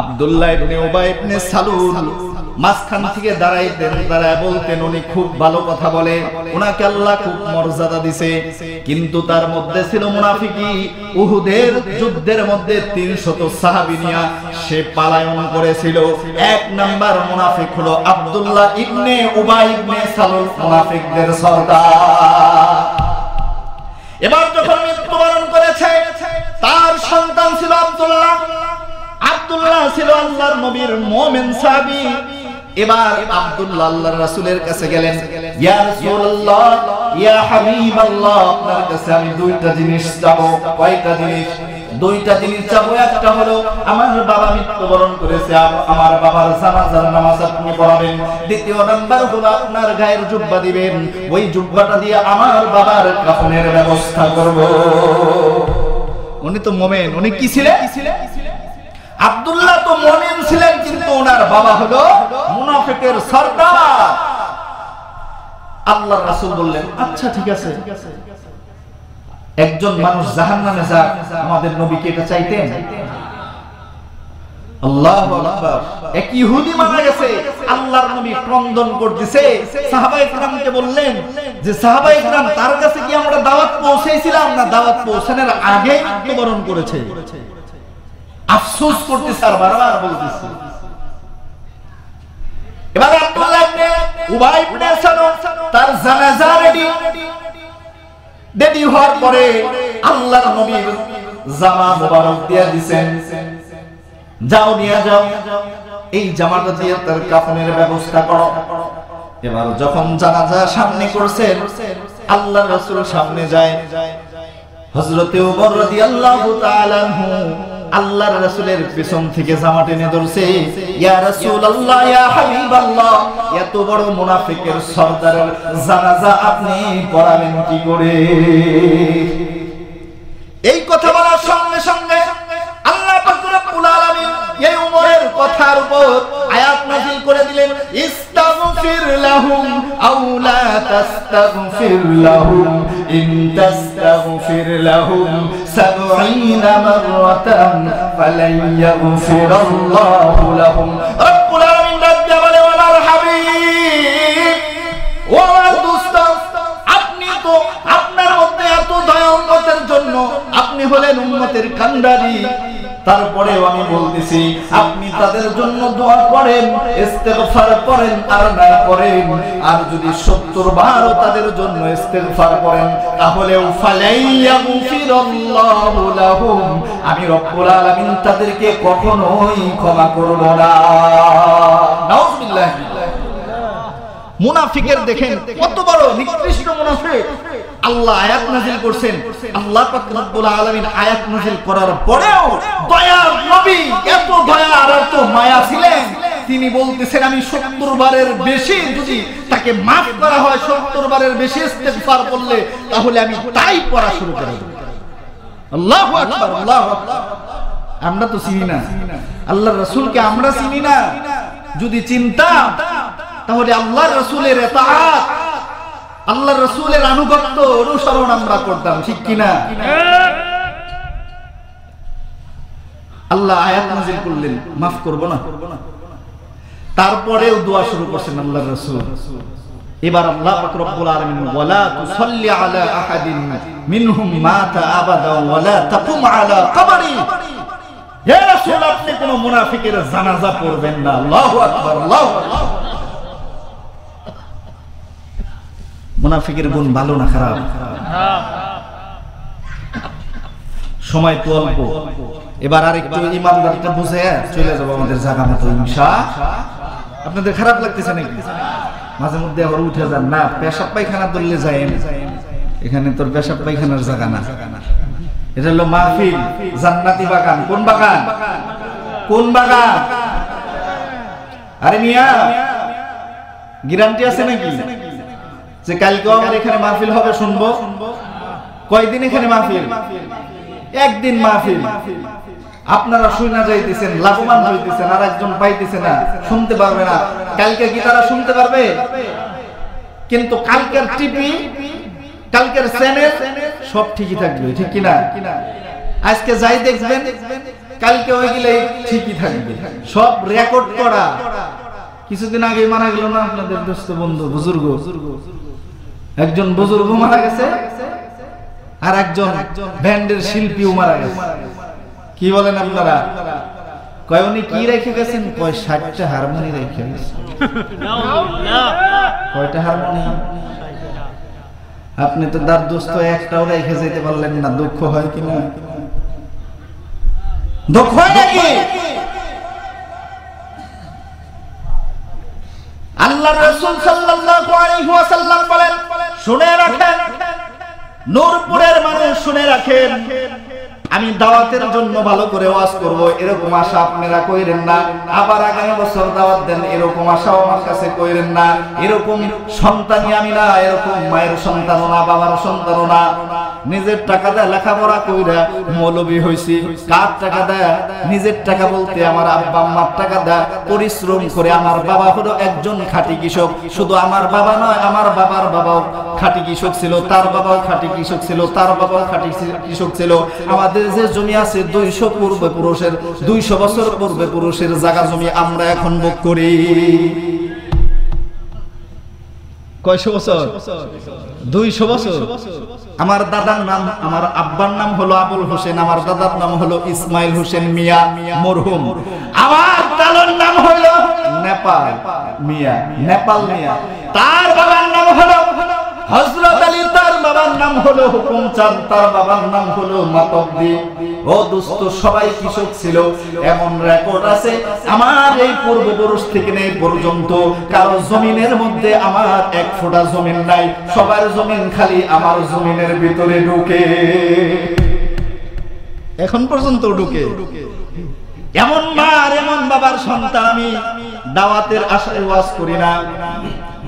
আব্দুল্লাহ ইবনে উবাই ইবনে সালুল মাঝখান থেকে দাঁড়াইতেন, দাঁড়ায় বলতেন উনি খুব ভালো কথা বলে, উনাকে আল্লাহ খুব মর্যাদা দিছে, কিন্তু তার মধ্যে ছিল মুনাফিকি। উহুদের যুদ্ধের মধ্যে ৩০০ সাহাবী নিয়ে সে পলায়ন করেছিল। এক নাম্বার মুনাফিক হলো আব্দুল্লাহ ইবনে উবাই ইবনে সালুল, মুনাফিকদের সর্দার। এবার যখন মৃত্যুবরণ করেছে, তার সন্তান ছিল আব্দুল্লাহ। আব্দুল্লাহ ছিল আল্লাহর নবীর মুমিন সাহাবী। এবার আব্দুল্লাহ আল্লাহর রাসূলের কাছে গেলেন, ইয়া রাসূলুল্লাহ, ইয়া হাবিবাল্লাহ, আপনার কাছে আমি দুইটা জিনিস চাবো। কয়টা জিনিস? দুইটা জিনিস চাবো। একটা হলো আমার বাবা মৃত্যুবরণ করেছে, আমার বাবার জানাজার নামাজ আপনি পড়াবেন। দ্বিতীয় নাম্বার হলো আপনার গায়ের জুব্বা দিবেন, ওই জুব্বাটা দিয়ে আমার বাবার কাফনের ব্যবস্থা করব। উনি তো মুমিন, উনি কি ছিলেন? আব্দুল্লাহ তো মুমিন ছিলেন, কিন্তু ওনার বাবা হলো মুনাফিকের সর্দার। আল্লাহর রাসূল বললেন, আচ্ছা ঠিক আছে, একজন মানুষ জাহান্নামে যাক, আমাদের নবী কি এটা চাইতেন? আল্লাহু আকবার। এক ইহুদি মারা গেছে, আল্লাহর নবী ক্রন্দন করতেছে। সাহাবায়ে کرامকে বললেন যে সাহাবায়ে کرام, তার কাছে কি আমরা দাওয়াত পৌঁছেছিলাম না দাওয়াত পৌঁছানোর আগেই মৃত্যুবরণ করেছে? আফসোস করতেছে আর বারবার বলতেছে। এবার আব্দুল্লাহ ইবনে উবাই ইবনে সালুল তার জানাজা রেডি হওয়ার পরে আল্লাহর নবীর জামা মোবারক দিয়ে দিবেন, যাও নিয়ে যাও, এই জামাটা দিয়ে তার কাফনের ব্যবস্থা করো। এবার যখন জানাজা সামনে করছেন, আল্লাহর রাসূল সামনে যায়। হযরতে ওমর রাদিয়াল্লাহু তাআলা আনহু আল্লাহর রাসূলের পিছন থেকে জামা টেনে ধরছে, ইয়া রাসূলুল্লাহ, ইয়া হাবিবাল্লাহ, এত বড় মুনাফিকের সর্দারের জানাজা আপনি পড়াবেন কি করে? এই কথা বলার সঙ্গে সঙ্গে আল্লাহ পাক রব্বুল আলামিন এই উমরের কথার উপর আয়াত নাযিল করে দিলেন, ইস্তাগফির লাহুম আও লা তাস্তাগফির লাহুম ইন তাস্তাগফির লাহুম 70 মাররাতান ফালান ইয়াগফিরাল্লাহু লাহুম। রব্বুল আলামিন রাব্বি বলে, ওয়াল হাবিব, ওয়াল দোস্ত, আপনি তো আপনার মধ্যে এত দয়া উম্মতের জন্য, আপনি হলেন উম্মতের কান্ডারি, তারপরেও আমি বলতেছি আপনি তাদের জন্য দোয়া করেন, ইস্তেগফার করেন আর না করেন, আর যদি 70 বারও তাদের জন্য ইস্তেগফার করেন তাহলেও ফালাইয়াগফিরাল্লাহু লাহুম, আমি রব্বুল আলামিন তাদেরকে কখনোই ক্ষমা করব না। নাউযুবিল্লাহ। মুনাফিকের দেখেন কত বড় নিকৃষ্ট মুনাফিক। আল্লাহ আয়াত নাযিল করছেন, আল্লাহ পাক রব্বুল আলামিন আয়াত নাযিল করার পরেও দয়ার নবী এত দয়া আর এত মায়া ছিলেন, তিনি বলতেছেন আমি 70 বারের বেশি যদি তাকে maaf করা হয়, 70 বারের বেশি ইস্তেগফার করলে, তাহলে আমি তাই পড়া শুরু করে দেব। আল্লাহু আকবার, আল্লাহু আকবার। আমরা তো চিনি না আল্লাহর রাসূলকে, আমরা চিনি না। যদি চিনতাম তাহলে আল্লাহর রাসূলের ইতাআত, আল্লাহর রাসূলের আনুগত্য অনুসরণ আমরা করতাম, ঠিক কি না? আল্লাহ আয়াত নাযিল করলেন, maaf করব না, তারপরেও দোয়া শুরু করছেন আল্লাহর রাসূল। এবার আল্লাহ পাক রব্বুল আলামিন, ওয়ালা তুসাল্লি আলা আহাদিন মিনহুম মাতা আবাদা ওয়ালা তাকুম আলা কবরি, হে রাসূল আপনি কোন মুনাফিকের জানাজা পড়বেন না। আল্লাহু আকবার, আল্লাহু আকবার। মুনাফিকের গুণ ভালো না খারাপ? সময় তো অল্প, এবার আর একটু ইমানদারটা বুঝে চলে যাবো আমাদের জায়গা মতো, ইনশাআল্লাহ। আপনাদের খারাপ লাগতেছে নাকি? মাঝে মধ্যে আবার উঠে যান না, পেশাব পায়খানা ধরলে যায়, এখানে তোর পেশাব পায়খানার জায়গা না। এটা হলো মাহফিল, জান্নাতি বাগান। কোন বাগান? কোন বাগান? আরে মিয়া, গ্যারান্টি আছে নাকি যে কালকে আমার এখানে মাহফিল হবে? শুনবো। কয়দিন এখানে মাহফিল? একদিন মাহফিল। আপনারা শুনা যাইতেছেন, লাভবান হইতেছেন, আর একজন পাইতেছে না, শুনতে পারবে না। কালকে কি তারা শুনতে পারবে? কিন্তু কালকের টিভি, কালকের চ্যানেল সব ঠিকই থাকবে, ঠিক কিনা? আজকে যাই দেখবেন, কালকে ওইগুলাই ঠিকই থাকবে, সব রেকর্ড করা। কিছুদিন আগে মারা গেল না আপনাদের দোস্ত বন্ধু বুজুর্গ, একজন বুজুর্গ মারা গেছে, আর একজন ব্যান্ডের শিল্পীও মারা গেছে। কি বলেন আপনারা? কয় উনি কি রেখে গেছেন? কয় ৬০টা হারমোনি রেখে গেছেন। কয়টা হারমোনি? আপনি তো তার দোস্ত একটাও রেখে যেতে পারলেন না, দুঃখ হয় কিনা? দুঃখ হয় নাকি? আল্লাহ রাসূল সাল্লাল্লাহু আলাইহি ওয়াসাল্লাম বলেন, শুনে রাখেন নূরপুরের মানুষ, শুনে রাখেন, আমি দাওয়াতের জন্য ভালো করে ওয়াজ করব এরকম আশা আপনারা কইরেন না, আবার আগামী বছর দাওয়াত দেন এরকম আশাও আমার কাছে কইরেন না। এরকম সন্তানই আমি না, এরকম মায়ের সন্তানও না, বাবার সন্তানও না। নিজের টাকা দেয় লেখাপড়া কইরা মৌলবী হইছি। কার টাকা দেয়? নিজের টাকা বলতে আমার আব্বা আম্মার টাকা দেয়, পরিশ্রম করে। আমার বাবা হলো একজন খাঁটি কৃষক, শুধু আমার বাবা নয়, আমার বাবার বাবাও খাঁটি কৃষক ছিল, তার বাবাও খাঁটি কৃষক ছিল, তার বাবাও খাঁটি কৃষক ছিল। আমাদের যে জমি আছে 200 বছর পূর্বে পুরুষের জায়গা জমি আমরা এখন ভোগ করি। 200 বছর। আমার দাদার নাম, আমার আব্বার নাম হলো আবুল হোসেন, আমার দাদার নাম হলো ইসমাইল হোসেন মিয়া মরহুম। আমার দাদার নাম হলো নেপাল মিয়া, নেপাল মিয়া। তার বাবার নাম হলো হযরত আলী, তার বাবার নাম হলো হুকুম চাঁদ, তার বাবার নাম হলো মাতবদি। ও দোস্ত, সবাই কৃষক ছিল, এমন রেকর্ড আছে। আমার এই পূর্বপুরুষ থেকে নেই পর্যন্ত কারো জমিনের মধ্যে আমার এক ফোঁটা জমিন নাই, সবার জমিন খালি আমার জমিনের ভিতরে ঢুকে, এখন পর্যন্ত ঢুকে। এমন মার এমন বাবার সন্তান আমি। দাওয়াতের আশায় ওয়াজ করি না,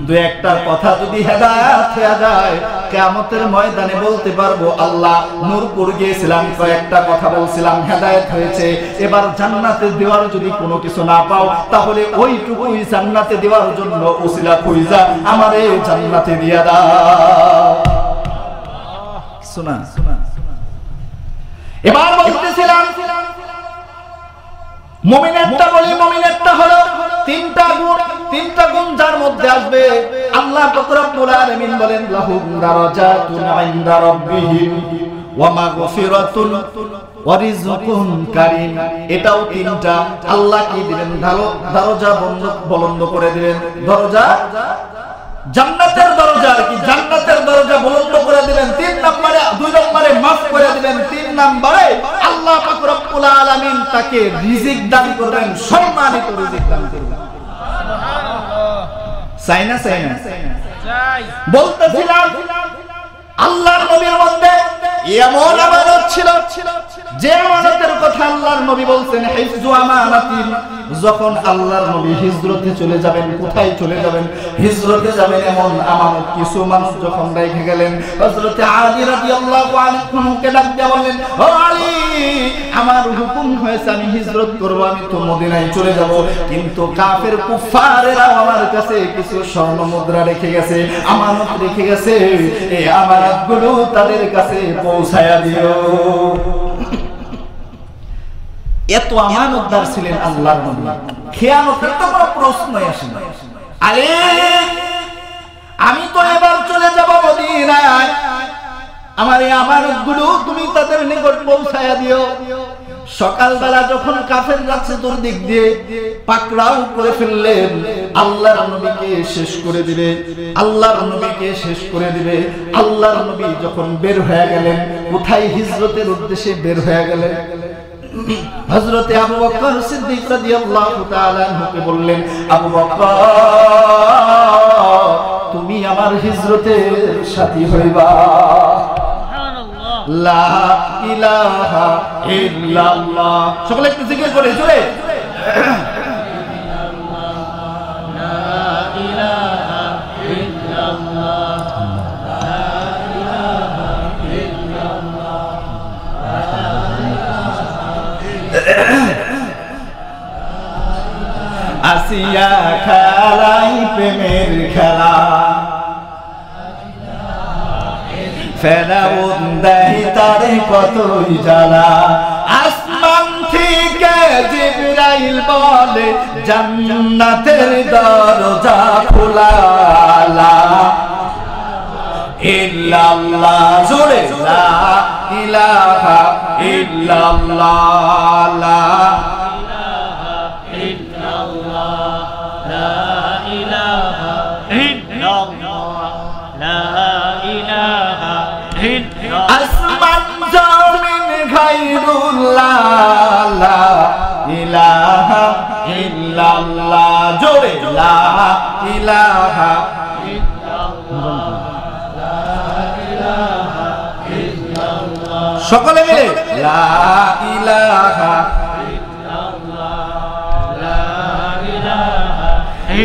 দুই একটা কথা যদি হেদায়েত হয়ে যায় কিয়ামতের ময়দানে বলতে পারবো, আল্লাহ নূরপুর গিয়েছিলাম, কয়েকটা কথা বলছিলাম, হেদায়েত হয়েছে। এবার জান্নাতে দেওয়ার যদি কোনো কিছু না পাও, তাহলে ওইটুকুই জান্নাতে দেওয়ার জন্য উসিলা খুঁজা আমারে জান্নাতে দিয়া দাও। শোনা, এবার বলতেছিলাম মুমিনেরটা বলি। মুমিনেরটা হলো তিনটা গুণ যার মধ্যে আসবে। আল্লাহ পাক রব্বুল আলামিন বলেন, লাহুম দারাজাতুন ইনদা রাব্বিহিম ওয়া মাগফিরাতুন ওয়া রিযকুন কারীম। এটাও তিনটা আল্লাহ কি দিবেন? দরজা বন্ধ করে দিবেন। দরজা জান্নাতের দরজা, কি জান্নাতের দরজা বন্ধ করে দিবেন। 3 নম্বরে, 2 নম্বরে মাফ করে দিবেন। 3 নম্বরে আল্লাহ পাক রব্বুল আলামিন তাকে রিজিক দান করবেন, সম্মানিত রিজিক দান করবেন। সাইনা সাইনা বলতেছিলাম, আল্লাহর নবীর মধ্যে এমন আমানত ছিল, যে আমানতের কথা আল্লাহর নবী বলছেন হিফজু আমানাতিন। যখন আল্লাহর নবী হিজরতে চলে যাবেন, কোথায় চলে যাবেন? হিজরতে যাবেন। এমন আমানত কিছু মানুষ যখন রেখে গেলেন, হযরত আলী রাদিয়াল্লাহু আনহুকে ডাক দিয়ে বললেন, ও আলী, আমার হুকুম হয়েছে আমি হিজরত করব, আমি তো মদিনায় চলে যাব, কিন্তু কাফের কুফারেরা আমার কাছে কিছু স্বর্ণ মুদ্রা রেখে গেছে, আমানত রেখে গেছে, এই আমানতগুলো তাদের কাছে পৌঁছায়া দিও। এত আমানতদার ছিলেন আল্লাহর নবী, খেয়ানতের তো কোনো প্রশ্নই আসে না। আরে আমি তো এবার চলে যাব মদিনায়, আমার এই আমানতগুলো তুমি তাদের নিকট পৌঁছায়া দিও। সকালবেলা যখন কাফের যাচ্ছে দুর্দিক দিয়ে, পাকড়াও করে ফেললেন, আল্লাহর নবীকে শেষ করে দিবে, আল্লাহর নবীকে শেষ করে দিবে। আল্লাহর নবী যখন বের হয়ে গেলেন, কোথায়? হিজরতের উদ্দেশ্যে বের হয়ে গেলেন। হযরত আবু বকর সিদ্দিক রাদিয়াল্লাহু তাআলা আনহুকে বললেন, আবু বকর, তুমি আমার হিজরতের সাথী হইবা। লা ইলাহা ইল্লাল্লাহ, সকলে একটু জিকির করে জোরে। আসিয়া খেলাই প্রেমের খেলা, ফেরাউন দেয় তারে কতই জ্বালা। আসমান ঠিক জিব্রাইল বলে জান্নাতের দরজা খোলা লা ইল্লাল্লাহ জোরে লা ইলাহা ইল্লাল্লাহ লা ইলাহা ইল্লাল্লাহ লা ইলাহা ইল্লাল্লাহ লা ইলাহা ইল্লাল্লাহ আসমান জামিন গায়রুল্লাহ La jore la ilaha illallah la ilaha illallah সকলে মিলে la ilaha illallah la ilaha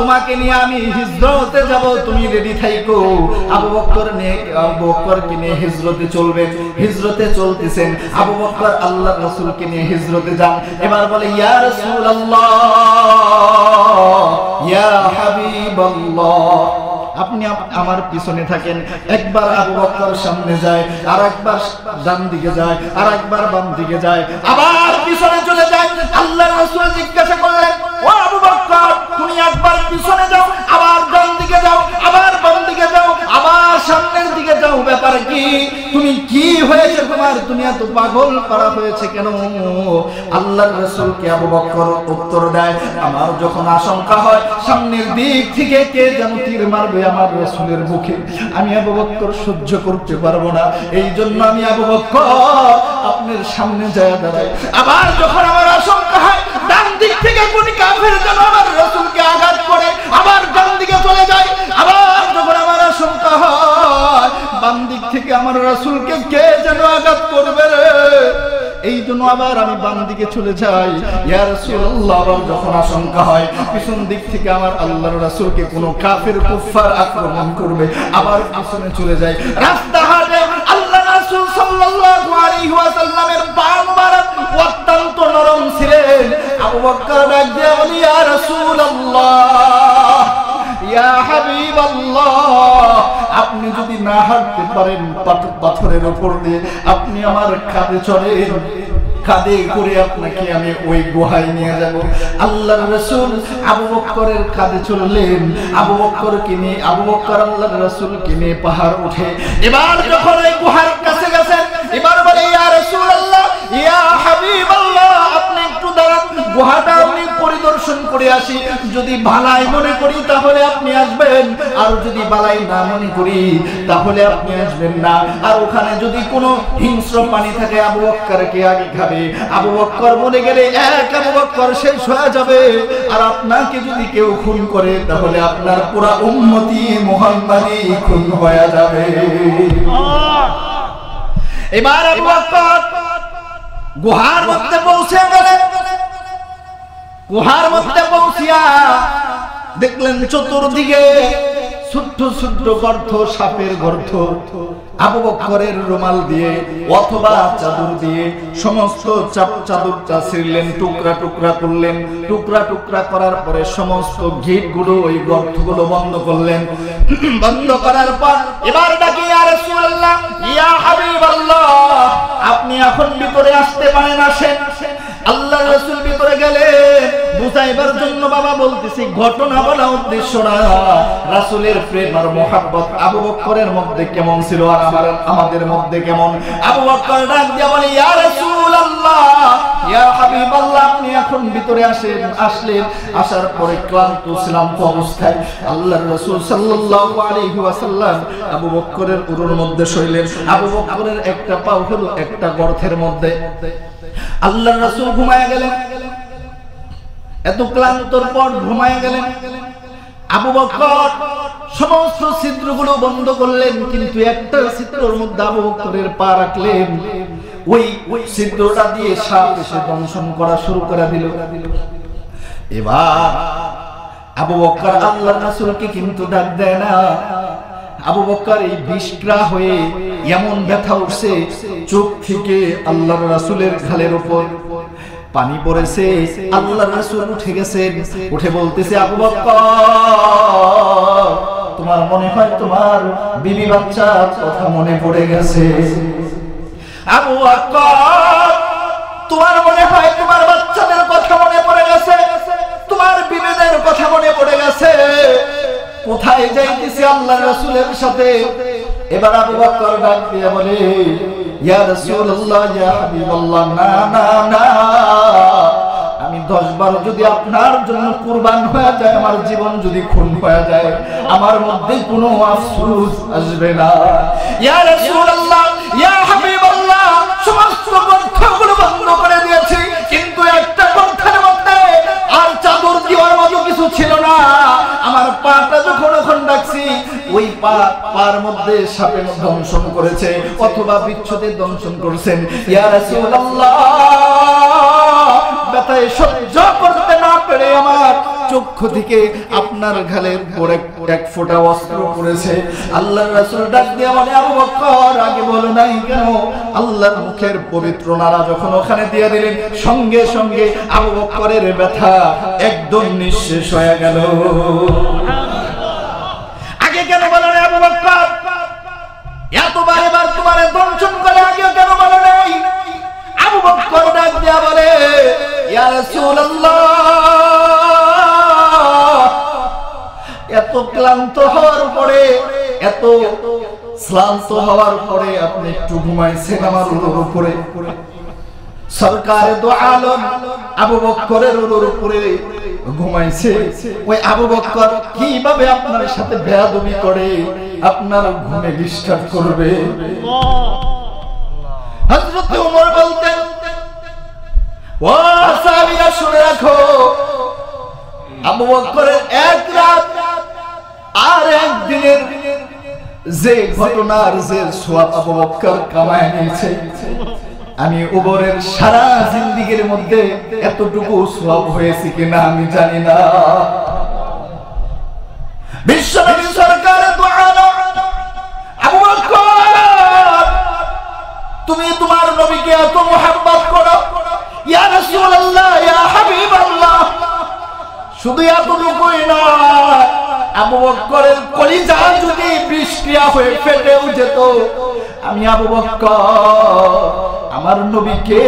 তোমাকে নিয়ে আমি হিজরতে যাব তুমি রেডি থাইকো আবু বকর নিয়ে আবু বকরকে নিয়ে হিজরতে চলবে হিজরতে চলতেছেন আবু বকর আল্লাহর রাসূলকে নিয়ে হিজরতে যান এবার বলে ইয়া রাসূলুল্লাহ ইয়া হাবিবাল্লাহ আপনি আমার পিছনে থাকেন একবার আবু বকর সামনে যায় আর একবার ডান দিকে যায় আর একবার বাম দিকে যায় আবার পিছনে চলে যায় আল্লাহর রাসূল জিজ্ঞাসা করলেন ও আবু বকর তুমি একবার পিছনে যাও আবার ডান দিকে যাও আবার বাম দিকে যাও আবার সামনের দিকে যাও ব্যাপার কি তুমি কি হয়েছে তোমার তুমি এত পাগল পারা হয়েছে কেন আল্লাহর রাসূলকে আবু বকর উত্তর দেয় আমার যখন আশঙ্কা হয় সামনের দিক থেকে কে যেন তীর মারবে আমার রাসূলের মুখে আমি আবু বকর সহ্য করতে পারবো না এইজন্য আমি আবু বকর আপনার সামনে যায় দাঁড়াই আবার যখন আমার আশঙ্কা হয় ডান দিক থেকে কোন কাফের যেন আমার রাসূলকে আঘাত করে আবার ডান দিকে চলে যায় আবার যখন আমার আশঙ্কা হয় বাম দিক থেকে আমার রাসূলকে কে যেন আঘাত করবে এইজন্য আবার আমি বাম দিকে চলে যাই ইয়া রাসূলুল্লাহ যখন আশঙ্কা হয় পিছন দিক থেকে আমার আল্লাহর রাসূলকে কোন কাফের কুফার আক্রমণ করবে আবার পিছনে চলে যাই রাস্তা হাতে আল্লাহর রাসূল সাল্লাল্লাহু আলাইহি ওয়াসাল্লামের বাম মারাত অত্যন্ত নরম ছিলেন আবু বকর রাদিয়া বলি ইয়া রাসূলুল্লাহ ইয়া হাবিবাল্লাহ আপনি যদি না হাঁটতে পারেন পাথরের উপর দিয়ে আপনি আমার কাঁধে চড়েন কাঁধে করে আপনাকে আমি ওই গুহায় নিয়ে যাব আল্লাহর রাসূল আবু বকরের কাঁধে চললেন আবু বকরকে নিয়ে আবু বকর আল্লাহর রাসূলকে নিয়ে পাহাড় উঠে এবার যখন ওই গুহার কাছে গেছেন এবার বলে ইয়া রাসূলুল্লাহ ইয়া হাবিবাল্লাহ আপনি একটু দাঁড়ান গুহাটা আমি পরিদর্শন করে আসি যদি ভালাই মনে করি তাহলে আপনি আসবেন আর যদি ভালাই না মনে করি তাহলে আপনি আসবেন না আর ওখানে যদি কোনো হিংস্র পানি থাকে আবু বকরকে আগে খাবে আবু বকর মরে গেলে এক আবু বকর শেষ হয়ে যাবে আর আপনাকে যদি কেউ খুন করে তাহলে আপনার পুরা উম্মতি মুহাম্মাদি খুন হয়ে যাবে এবার আবু বকর গুহার মধ্যে পৌঁছে গেলেন গুহার মধ্যে পৌঁছিয়া দেখলেন চতুর্দিকে ছোট্ট ছোট্ট গর্ত সাপের গর্ত আবু বকরের রুমাল দিয়ে অথবা চাদর দিয়ে সমস্ত চাদরটা ছিঁড়লেন টুকরা টুকরা করলেন টুকরা টুকরা করার পরে সমস্ত গিটগুলো ওই গর্তগুলো বন্ধ করলেন বন্ধ করার পর এবার ডাকি ইয়া রাসূলুল্লাহ ইয়া হাবিবাল্লাহ আপনি এখন ভিতরে আসতে পারেন আসেন আল্লাহর রাসূল ভিতরে গেলেন বুঝাইবার জন্য বাবা বলতেছি ঘটনা বলা উদ্দেশ্য না রাসূলের প্রেম আর মুহাব্বত আবু বকরের মধ্যে কেমন ছিল আর আমাদের মধ্যে কেমন আবু বকর ডাক দিয়ে বলে ইয়া রাসূলুল্লাহ ইয়া হাবিবাল্লাহ আপনি এখন ভিতরে আসলেন আসার পরে ক্লান্ত ছিলাম অবস্থায় আল্লাহর রাসূল সাল্লাল্লাহু আলাইহি ওয়াসাল্লাম আবু বকরের উরুর মধ্যে শুইলেন আবু বকরের একটা পা হলো একটা গর্তের মধ্যে আল্লাহর রাসূল ঘুমায়া গেলেন এত ক্লান্তর পর ঘুমায়া গেলেন আবু বকর সমস্ত ছিদ্রগুলো বন্ধ করলেন কিন্তু একটা ছিদ্রের মধ্যে আবু বকরের পা রাখলেন ওই ছিদ্রটা দিয়ে সাপ এসে দংশন করা শুরু করে দিল এবার আবু বকর আল্লাহর রাসূলকে কিন্তু ডাক দেয় না। আবু বকর এই বিষ্করা হয়ে এমন ব্যথা উঠছে, চোখ থেকে আল্লাহর রাসূলের গালের উপর পানি পড়েছে। আল্লাহর রাসূল উঠে গেছেন, উঠে বলতেছে, আবু বকর তোমার মনে হয় তোমার বিবি বাচ্চার কথা মনে পড়ে গেছে। আবু বকর তোমার মনে হয় তোমার বাচ্চাদের কথা মনে পড়ে গেছে, তোমার বিবেদের কথা মনে পড়ে গেছে, কোথায় যাইতেছি আল্লাহর রাসূলের সাথে। এবার আবু বকর ডাক দিয়ে বলে, ইয়া রাসূলুল্লাহ, ইয়া হাবিবাল্লাহ, না না না, আমি 10 বার যদি আপনার জন্য কুরবান হয়ে যায়, আমার জীবন যদি খুন হয়ে যায়, আমার মধ্যে কোনো আফসোস আসবে না। ইয়া রাসূলুল্লাহ, ইয়া হাবিবাল্লাহ, সমস্ত কথাগুলো বন্ধ করে দিয়েছি, কিন্তু একটা কথার মধ্যে আর চাদর দেওয়ার মতো কিছু ছিল না। আমার পাটা যখন ওখানে রাখছি, ওই পার মধ্যে সাপে দংশন করেছে অথবা বিচ্ছুতে দংশন করেছেন। ইয়া রাসূলুল্লাহ, ব্যথায় সহ্য করতে না পেরে আমার চক্ষু থেকে আপনার গালের পরে এক ফোঁটা অস্ত্র পড়েছে। আল্লাহর রাসূল ডাক দিয়ে বলে, আবু বকর আগে বলো নাই কেন? আল্লাহর মুখের পবিত্র নাড়া যখন ওখানে দিয়ে দিলেন, সঙ্গে সঙ্গে আবু বকরের ব্যথা একদম নিঃশেষ হয়ে গেল। আগে কেন বলো না আবু বকর? এতবার এবার তোমার দংশন করে আগে কেন বলো নাই? আবু বকর ডাক দিয়ে বলে, ইয়া রাসূলুল্লাহ, এত ক্লান্ত হওয়ার পরে, এত শ্রান্ত হওয়ার পরে আপনি একটু ঘুমাইছেন আমার উরুর উপরে। সরকারে দু আলম আবু বকরের উরুর উপরে ঘুমাইছে। ওই আবু বকর কিভাবে আপনার সাথে বেয়াদবি করে, আপনার ঘুমে ডিস্টার্ব করবে। হযরত ওমর বলতেন, ও সাহাবীরা শুনে রাখো, আবু বকরের এক রাত আর একদিনের যে ঘটনার যে সওয়াব আবু বকর কামায় নিয়েছে, আমি ওমরের সারা জিন্দেগীর মধ্যে এতটুকু সওয়াব হয়েছে কিনা আমি জানি না। বিশ্বনবী সরকারে দু আলম আবু বকর, তুমি তোমার নবীকে এত মুহাব্বত করো। ইয়া রাসূলুল্লাহ, ইয়া হাবিবাল্লাহ, শুধু এতটুকুই না, আবু বকরের কলিজা যদি বিষ্ক্রিয়া হয়ে ফেটেও যেত, আমি আবু বকর আমার নবীকে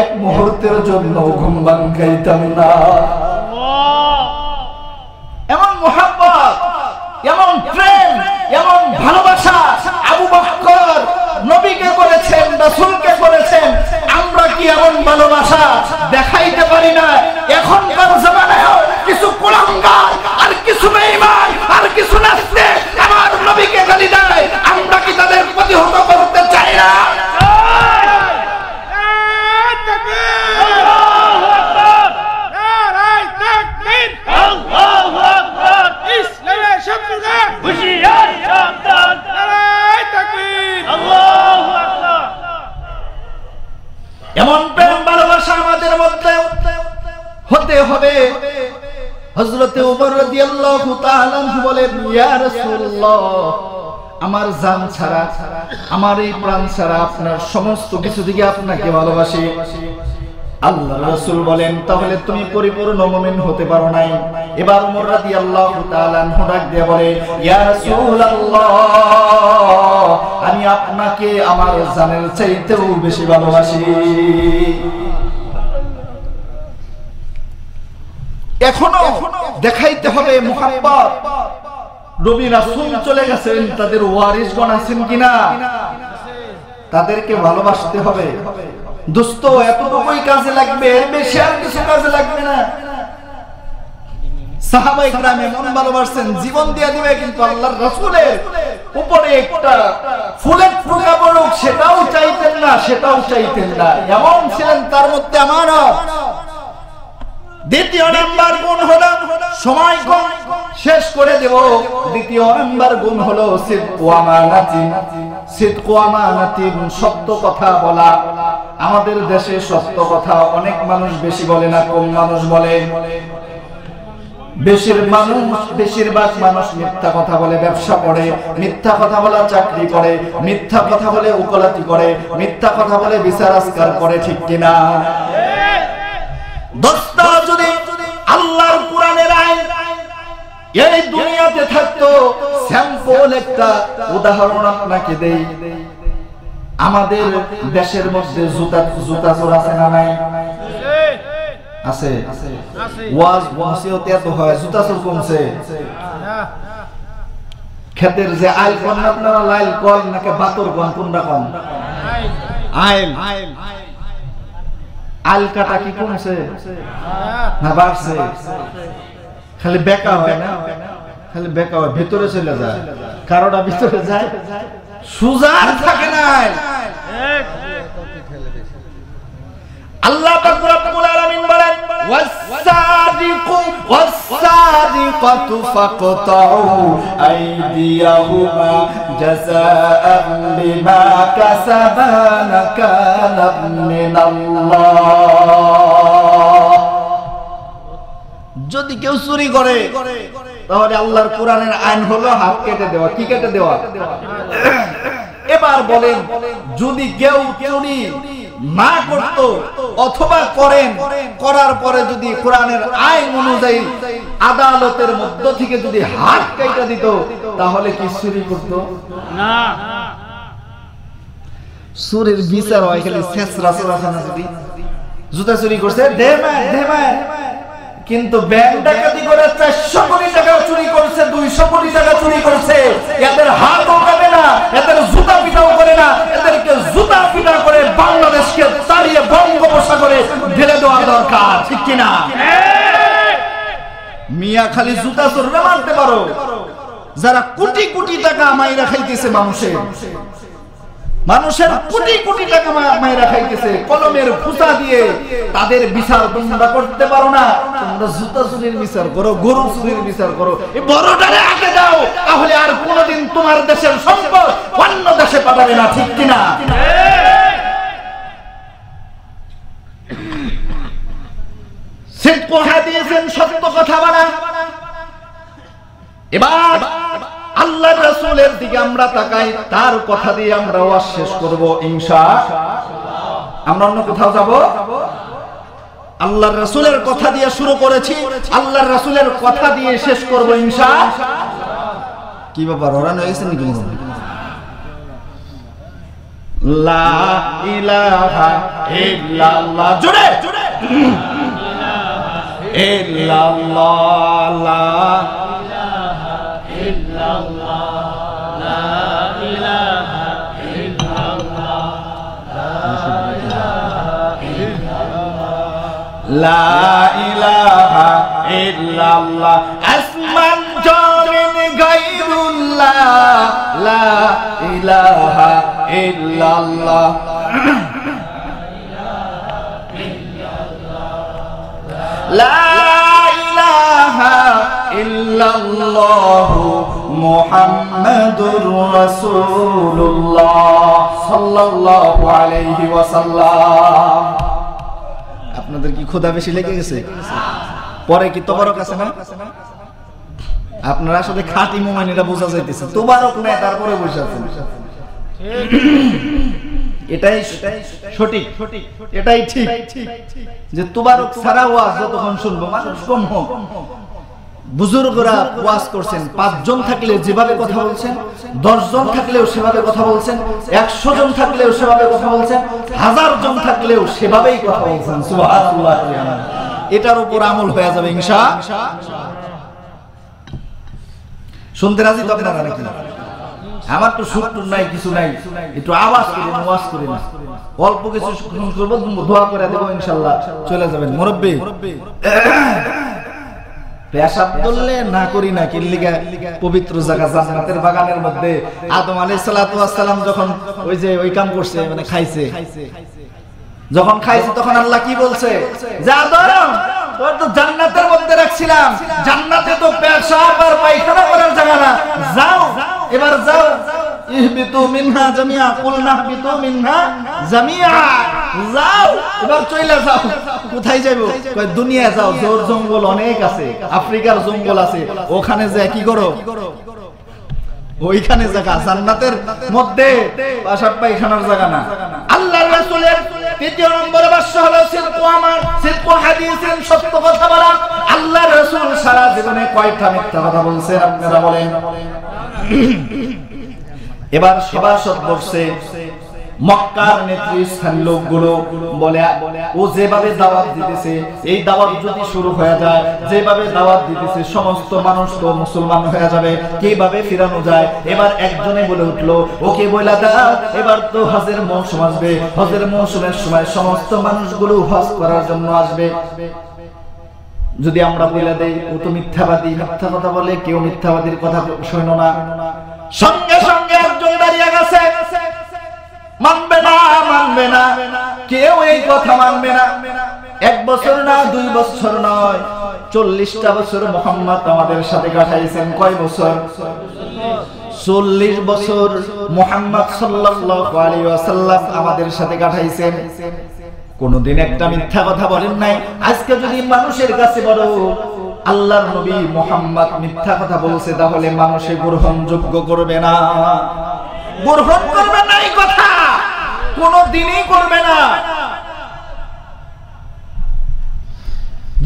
এক মুহূর্তের জন্য ঘুম ভাঙাইতাম না। এমন মুহাব্বত, এমন প্রেম, এমন ভালোবাসা আবু বকর নবীকে করেছেন, রাসূলকে করেছেন। আমরা কি এমন ভালোবাসা দেখাইতে পারি না? এখনকার জামানায় কিছু কুলাঙ্গার আর কিছু বেঈমান আর কিছু নাস্তে আমার নবীকে গালি দেয়, আমরা কি তাদের প্রতিহত করতে চাই না? এমন প্রেম ভালোবাসা আমাদের মধ্যে হতে হবে। হযরত ওমর রাদিয়াল্লাহু তাআলা বলেন, ইয়া রাসূলুল্লাহ, আমার জান ছাড়া, আমার এই প্রাণ ছাড়া আপনার সমস্ত কিছু থেকে আপনাকে ভালোবাসি। আল্লাহর রাসূল বলেন, তাহলে তুমি পরিপূর্ণ মুমিন হতে পারো নাই। এবার ওমর রাদিয়াল্লাহু তাআলা ডাক দিয়ে বলে, ইয়া রাসূলুল্লাহ, আমি আপনাকে আমার জানের চাইতেও বেশি ভালোবাসি। এখনো দেখাইতে হবে মুহাব্বত। নবী রাসূল চলে গেছেন, তাদের ওয়ারিসগণ আছেন কিনা, তাদেরকে ভালোবাসতে হবে। দোস্ত, এতটুকুই কাজে লাগবে, এর বেশি আর কিছু কাজে লাগবে না। সাহাবায়ে কেরাম এমন ভালোবাসেন, জীবন দিয়ে দিবে, কিন্তু আল্লাহর রাসূলের উপরে একটা ফুলের ফোঁটা পড়ুক সেটাও চাইতেন না, সেটাও চাইতেন না। এমন ছিলেন তার মধ্যে আমানত। দ্বিতীয় নাম্বার গুণ হলো, সময় কম, শেষ করে দেব। দ্বিতীয় নাম্বার গুণ হলো সিদকু আমানাতি। সিদকু আমানাতি, সত্য কথা বলা। আমাদের দেশে সত্য কথা অনেক মানুষ বেশি বলে না, কম মানুষ বলে। বেশিরভাগ মানুষ মিথ্যা কথা বলে, ব্যবসা করে মিথ্যা কথা বলে, চাকরি করে মিথ্যা কথা বলে, উকালতি করে মিথ্যা কথা বলে, বিচার আজকাল করে, ঠিক কিনা? দস্তা যদি আল্লাহর কোরআনের আইন এই দুনিয়াতে থাকতো, স্যাম্পল একটা উদাহরণ আপনাকে দেই। আমাদের দেশের মধ্যে জুতা চোর আছে না নাই? আছে। ওয়াজ বংশীয়তে এত হয়, জুতা চোর কমছে? ক্ষেতের যে আইল কন, আপনারা লাইল কন নাকি বাতর কন, কোনটা কন? আইল। আইল কাটা কি কমছে না বাড়ছে? খালি বেকা হয় না, খালি বেকা হয়, ভিতরে চলে যায়। কারোটা ভিতরে যায়, সুজার থাকে না। আল্লাহ পাক রব্বুল আলামিন বলেন, ওয়াস-সাদিকু ওয়াস-সাদিকাতু ফাকতাউ আইদিয়াহুমা জাযাআন বিমা কাসাবা নাকালাম মিনাল্লাহ। যদি কেউ চুরি করে, তাহলে আল্লাহর কোরআনের আইন হলো হাত কেটে দেওয়া। কি কেটে দেওয়া? এবার বলেন, যদি কেউ চুরি না করত অথবা করেন, করার পরে যদি কোরআনের আইন অনুযায়ী আদালতের মধ্য থেকে যদি হাত কেটে দিত, তাহলে কি চুরি করত না? চুরির বিচার হয় খালি ছেঁচড়া চোরা খানা। যদি জুতা চুরি করছে, কিন্তু ব্যাংক ডাকাতি করে ৪০০ কোটি টাকা চুরি করছে, ২০০ কোটি টাকা চুরি করছে, এদের হাতও কাটে না, এদের জুতা পিটাও করে না। এদেরকে জুতা পিটা করে বাংলাদেশকে তাড়িয়ে বঙ্গোপসাগরে ঢেলে দেওয়া দরকার, ঠিক কিনা? মিয়া খালি জুতা চোররা মারতে পারো, যারা কোটি কোটি টাকা মাইরা খাইতেছে, মানুষের কোটি কোটি টাকা মাইরা খাইতেছে কলমের ফুটা দিয়ে, তাদের বিচার তোমরা করতে পারো না। তোমরা জুতা চুরির বিচার করো, গরু চুরির বিচার করো, এই বড়টারে আটকে দাও, তাহলে আর কোনোদিন তোমার দেশের সম্পদ অন্য দেশে পাঠাবে না, ঠিক কিনা? সত্য কথা দিয়েছেন, সত্য কথা বলা। এবার আল্লাহর রাসূলের দিকে আমরা তাকাই, তার কথা দিয়ে আমরা ওয়াজ শেষ করব ইনশাআল্লাহ। আমরা অন্য কোথাও যাব? আল্লাহর রাসূলের কথা দিয়ে শুরু করেছি, আল্লাহর রাসূলের কথা দিয়ে শেষ করব ইনশাআল্লাহ। কি ব্যাপার, হরান হয়েছে নাকি? লা ইলাহা ইল্লাল্লাহ জুড়ে ইল্লাল্লাহ, লা লা ইলাহা ইল্লাল্লাহ, আসমান জমিন গায়রুল্লাহ, লা ইলাহা ইল্লাল্লাহ, লা ইলাহা ইল্লাল্লাহ, মুহাম্মাদুর রাসূলুল্লাহ সাল্লাল্লাহু আলাইহি ওয়াসাল্লাম। আপনাদের কি খোদা বেশি লেগে গেছে? পরে কি তবারক আছে না? আপনারা আসলে খাঁটি মুমিনরা বোঝা যাইতেছে, তবারক নাই, তারপরে বসে আছেন। এটাই সঠিক, এটাই ঠিক যে তবারক ছাড়া ওয়াজ যতক্ষণ শুনবো, মানুষ কম হোক, বুজুর্গরা ওয়াজ করছেন, ৫ জন থাকলে যেভাবে কথা বলছেন, ১০ জন থাকলেও সেভাবে কথা বলছেন, ১০০ জন থাকলেও সেভাবে কথা বলছেন, ১০০০ জন থাকলেও সেভাবেই কথা বলছেন। সুবহানাল্লাহ, এটার উপর আমল হয়ে যাবে ইনশাআল্লাহ। শুনতে রাজি তো আপনারা নাকি? আমার তো সুর টুর নাই, কিছু নাই, একটু আওয়াজ করেন, ওয়াজ করেন, অল্প কিছু করবো, দোয়া করে দেবো ইনশাআল্লাহ, চলে যাবেন। মুরব্বি পেশাব করলে না করি না, কিল্লিগা পবিত্র জায়গা জান্নাতের বাগানের মধ্যে আদম আলাইহিস সালাতু ওয়াস সালাম যখন ওই যে ওই কাম করছে, মানে খাইছে, যখন খাইছে তখন আল্লাহ কি বলছে? যা আদম, তোর তো জান্নাতের মধ্যে রাখছিলাম, জান্নাতে তো পেশাব আর পায়খানা করার জায়গা না, যাও এবার যাও, ইহবিতু মিনহা জামিয়া কুলনা বিতু মিনহা জামিয়া যাও এবার চলে যাও কোথায় যাইবো কয় দুনিয়া যাও জোর জঙ্গল অনেক আছে আফ্রিকার জঙ্গল আছে ওখানে যা কি করো ওইখানে জায়গা জান্নাতের মধ্যে পাশাপ পায়খানার জায়গা না আল্লাহর রাসূলের তৃতীয় নম্বরে বাক্য হলো সিদকু আমার সিদকু হাদিসের সত্য কথা বলা আল্লাহর রাসূল সারা জীবনে কয়টা মিথ্যা কথা বলেছেন আপনারা বলেন এবার সভাসদ বসে মক্কার নেতৃস্থানীয় লোকগুলো বলে ও যেভাবে দাওয়াত দিতেছে এই দাওয়াত যদি শুরু হয়ে যায় যেভাবে দাওয়াত দিতেছে সমস্ত মানুষ তো মুসলমান হয়ে যাবে কিভাবে ফিরানো যায় এবার একজনে বলে উঠলো ওকে বইলা দাও এবার তো হজের মৌসুম আসবে হজের মৌসুমের সময় সমস্ত মানুষগুলো হজ করার জন্য আসবে যদি আমরা বইলা দেই ও তো মিথ্যাবাদী মিথ্যা কথা বলে কেউ মিথ্যাবাদীর কথা শোন না সঙ্গে সঙ্গে একজন দাঁড়িয়ে গেছে মানবে না মানবে না কেউ এই কথা মানবে না এক বছর না দুই বছর নয় ৪০টা বছর মুহাম্মদ আমাদের সাথে কাটাইছেন কয় বছর ৪০ বছর মুহাম্মদ সাল্লাল্লাহু আলাইহি ওয়াসাল্লাম আমাদের সাথে কাটাইছেন কোনদিন একটা মিথ্যা কথা বলেন নাই আজকে যদি মানুষের কাছে বড় আল্লাহর নবী মুহাম্মদ মিথ্যা কথা বলছে তাহলে মানুষে গ্রহণযোগ্য করবে না গ্রহণ করবে না এই কথা কোনদিনই করবে না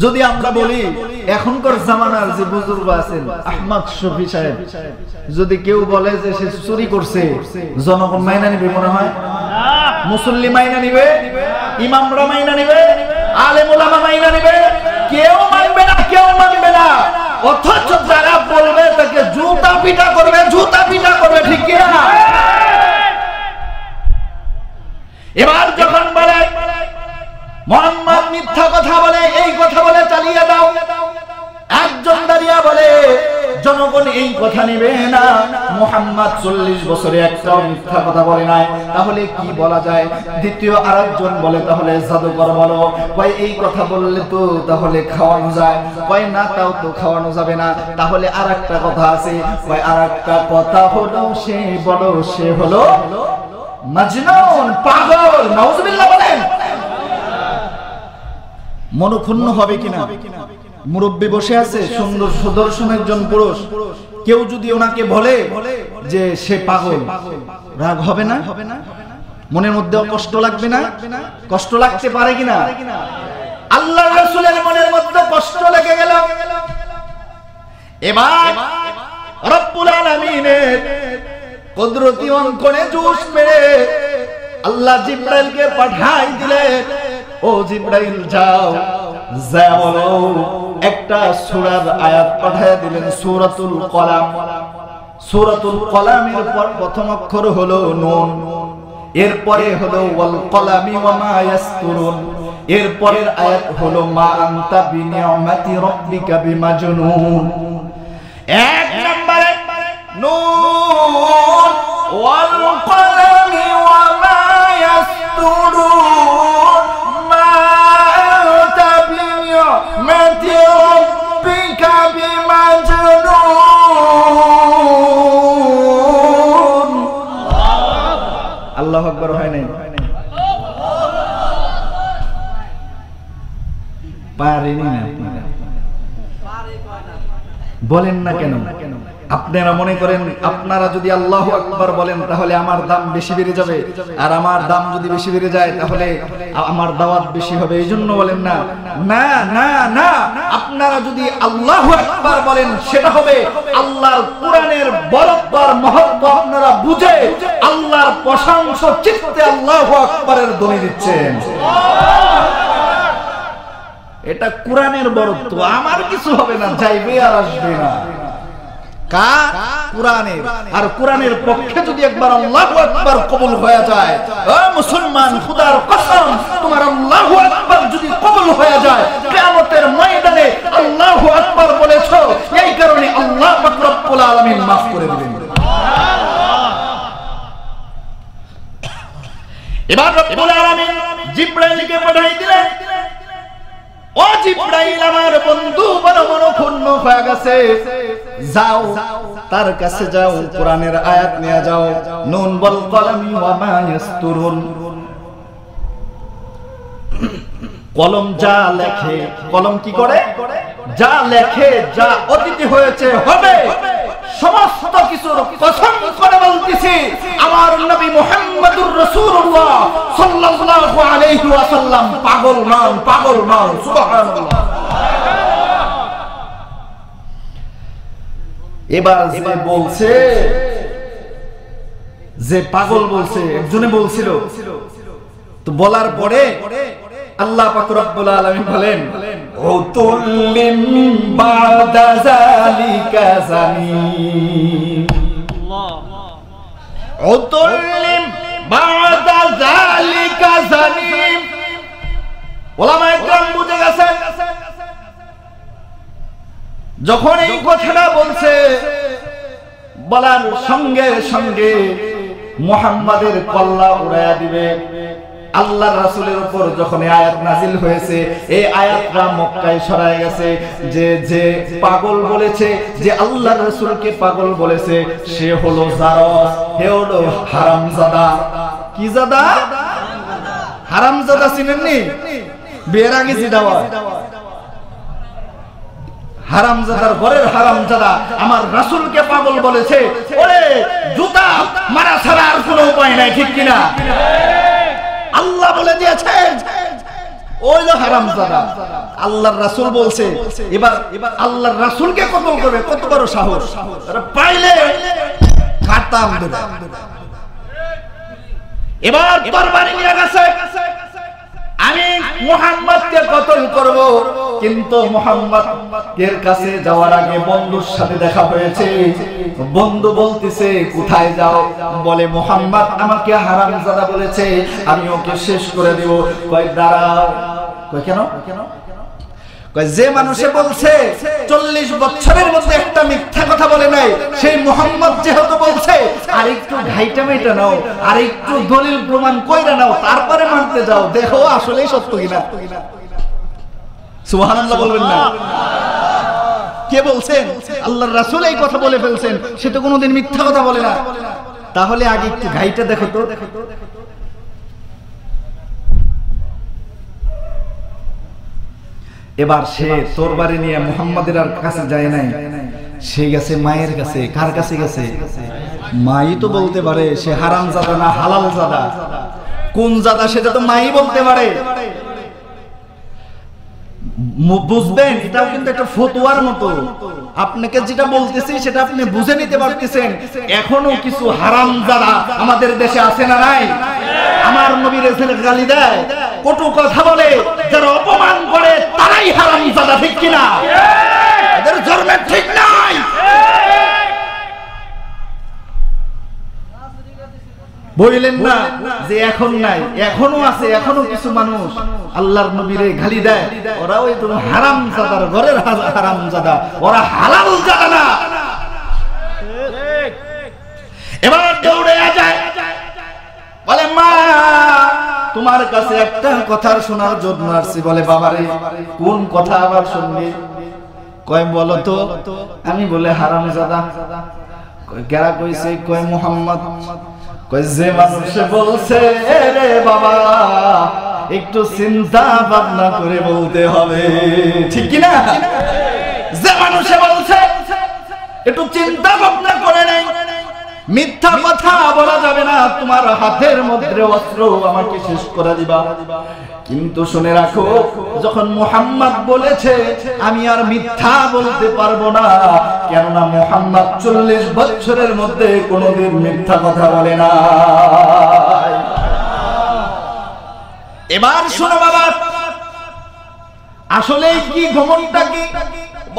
যদি আমরা বলি এখনকার জামানার যে বুজুর্গ আছেন আহমদ শফি সাহেব যদি কেউ বলে যে সে চুরি করছে জনগণ মাইনা নেবে মনে হয় মুসল্লি মাইনা নেবে ইমামরা মাইনা নেবে আলেম ওলামা মাইনা নেবে কেউ মানবে না কেউ মানবে না অথচ যারা বলবে তাকে জুতা পিটা করবে ঠিক কি না এবার যখন বলে মুহাম্মদ মিথ্যা কথা বলে এই কথা বলে চালিয়ে দাও একজন দাঁড়িয়ে বলে জনগণ এই কথা নেবে না মুহাম্মদ ৪০ বছরে একটা মিথ্যা কথা বলে নাই তাহলে কি বলা যায় দ্বিতীয় আরেকজন বলে তাহলে জাদুকর বলো কয় এই কথা বললে তো তাহলে খাওয়ানো যায় কয় না তাও তো খাওয়ানো যাবে না তাহলে আরেকটা কথা আছে কয় আরেকটা কথা হলো সে বলো সে হলো মাজনুন পাগল নাউজুবিল্লাহ বলেন মনক্ষুণ্ণ হবে কিনা মুরব্বী বসে আছে সুন্দর সুদর্শন একজন পুরুষ কেউ যদি ওনাকে বলে যে সে পাগল রাগ হবে না মনের মধ্যে কষ্ট লাগবে না কষ্ট লাগতে পারে কিনা আল্লাহর রাসূলের মনের মধ্যে কষ্ট লেগে গেল এবার রব্বুল আলামিনের কুদরতি অঙ্কনে জোশ মেরে আল্লাহ জিবরাইলকে পাঠাই দিলে ও জিবরাইল যাও যাও একটা সূরার আয়াত পাঠিয়ে দিলেন সূরাতুল কলাম সূরাতুল কলামের প্রথম অক্ষর হলো নুন এরপরে হলো ওয়াল কলামি ওয়া মা ইয়াসতুরুন এরপরের আয়াত হলো মা আনতা বিনিয়ামাতি রাব্বিকা বিমাজনুন এক নম্বরে নুন ওয়াল কলামি ওয়া মা ইয়াসতুরুন আল্লাহু আকবার হয় নাই পারেনি না আপনারা বলেন না কেন আপনারা মনে করেন আপনারা যদি আল্লাহু আকবার বলেন তাহলে আমার দাম বেশি বেড়ে যাবে আর আমার দাম যদি বেশি বেড়ে যায় তাহলে আমার দাওয়াত বেশি হবে এইজন্য বলেন না না না না আপনারা যদি আল্লাহু আকবার বলেন সেটা হবে আল্লাহর কোরআনের বরকতের মহত্ব আপনারা বুঝে আল্লাহর প্রশংসা চিত্তে আল্লাহু আকবারের ধ্বনি দিচ্ছেন এটা কোরআনের বরকত আমার কিছু হবে না যাইবে আর আসবে না কার কোরআনের আর কোরআনের পক্ষে যদি একবার আল্লাহু আকবার কবুল হয়ে যায় ও মুসলমান খোদার কসম তোমার আল্লাহু আকবার যদি কবুল হয়ে যায় কিয়ামতের ময়দানে আল্লাহু আকবার বলেছো এই কারণে আল্লাহ পাক রব্বুল আলামিন maaf করে দিবেন সুবহানাল্লাহ এবার রব্বুল আলামিন জিবরাইলকে পাঠিয়ে দিলেন ও জিবরাইল আমার বন্ধু বড় মনক্ষুণ্ণ হয়ে গেছে যাও তার কাছে যাও কোরআনের আয়াত নিয়ে যাও নুন ওয়াল কলমি ওয়া মা ইস্তুরুন কলম যা লেখে কলম কি করে যা লেখে যা অতীতে হয়েছে হবে সমস্ত কিছুর কসম করে বলতেছি আমার নবী মুহাম্মদুর রাসূলুল্লাহ সাল্লাল্লাহু আলাইহি ওয়াসাল্লাম পাগল নন সুবহানাল্লাহ এবার যে বলছে যে পাগল বলছে একজনে বলছিল তো বলার পরে আল্লাহ পাক রব্বুল আলামিন বলেন উতুল্লিম বাদা যালিকা জানিম আল্লাহ উতুল্লিম বাদা যালিকা জানিম উলামায়ে কেরাম বুঝে গেছেন যখন এই কথাটা বলছে বলার সঙ্গে সঙ্গে মুহাম্মাদের কল্লা উড়ায়া দিবে আল্লাহ রাসূলের উপর যখন এই আয়াত নাযিল হয়েছে এই আয়াতটা মক্কায় ছড়ায় গেছে যে যে পাগল বলেছে যে আল্লাহর রাসূলকে পাগল বলেছে সে হলো জারজ সে হলো হারামজাদা কি জাদা হারামজাদা চিনেন নি বের আগে জিদাওয়া হারামজাদার ঘরের হারামজাদা আমার রাসূলকে পাগল বলেছে ওরে জুতা মারা ছাড়া আর কোনো উপায় নাই ঠিক কি না আল্লাহ বলে দিয়েছেন ওই যে হারামজাদা আল্লাহর রাসূল বলছে এবার আল্লাহর রাসূলকে কতল করবে কত বড় সাহস আরে পাইলে কাটাম দেবে এবার তরবারি নিয়ে গেছে আমি মুহাম্মদকে কতল করব কিন্তু মুহাম্মদের কাছে যাওয়ার আগে বন্ধুর সাথে দেখা হয়েছে বন্ধু বলতেছে কোথায় যাও বলে মুহাম্মদ আমাকে হারামজাদা বলেছে আমি ওকে শেষ করে দেব কয় দাঁড়াও কয় কেন কয় যে মানুষে বলছে 40 বছরের মধ্যে একটা মিথ্যা কথা বলে নাই সেই মুহাম্মদ যেহেতু বলছে আর একটু ঘাইটা মেটা নাও আর একটু দলিল প্রমাণ কইরা নাও তারপরে মানতে যাও দেখো আসলেই সত্য কিনা সুবহানাল্লাহ বলবেন না কে বলছেন আল্লাহর রাসূল এই কথা বলে ফেলছেন সে তো কোনোদিন মিথ্যা কথা বলে না তাহলে আগে একটু ঘাইটা দেখো তো এবার সে তরবারি নিয়ে মুহাম্মাদের কাছে যায় নাই সে গেছে মায়ের কাছে কার কাছে গেছে মাই তো বলতে পারে সে হারামজাদা না হালালজাদা কোন জাদা সেটা তো মাই বলতে পারে বুঝবেন এটাও কিন্তু একটা ফতোয়ার মতো আপনাকে যেটা বলতেছি সেটা আপনি বুঝে নিতে পারতেছেন এখনো কিছু হারামজাদা আমাদের দেশে আছে না নাই আমার নবীর এসে গালি দেয় কটু কথা বলে যারা অপমান করে তারাই হারামজাদা ঠিক কিনা এদের জন্মের ঠিক নাই বললেন না যে এখন নাই এখনো আছে এখনো কিছু মানুষ আল্লাহর নবীরে গালি দেয় ওরা ওই তো হারামজাদার ঘরের হারামজাদা ওরা হালালজাদা না ঠিক এবার দৌড়ে যায় বলে মা তোমার কাছে একটা কথা শোনার জন্য আসছি বলে বাবারে কোন কথা আবার শুনবি কয় বলো তো আমি বলে হারামজাদা কয় কেরা কইছে কয় মুহাম্মদ কয় যে মানুষে বলছে রে বাবা একটু চিন্তা ভাবনা করে বলতে হবে ঠিক কি না যে মানুষে বলছে একটু চিন্তা ভাবনা করে নাই মিথ্যা কথা বলা যাবে না তোমার হাতের মধ্যে অস্ত্র আমাকে শেষ করে দিবা কিন্তু শুনে রাখো যখন মুহাম্মদ বলেছে আমি আর মিথ্যা বলতে পারবো না কেননা মুহাম্মদ 40 বছরের মধ্যে কোনোদিন মিথ্যা কথা বলে না এবার শোনো বাবা আসলে কি ঘমনটা কি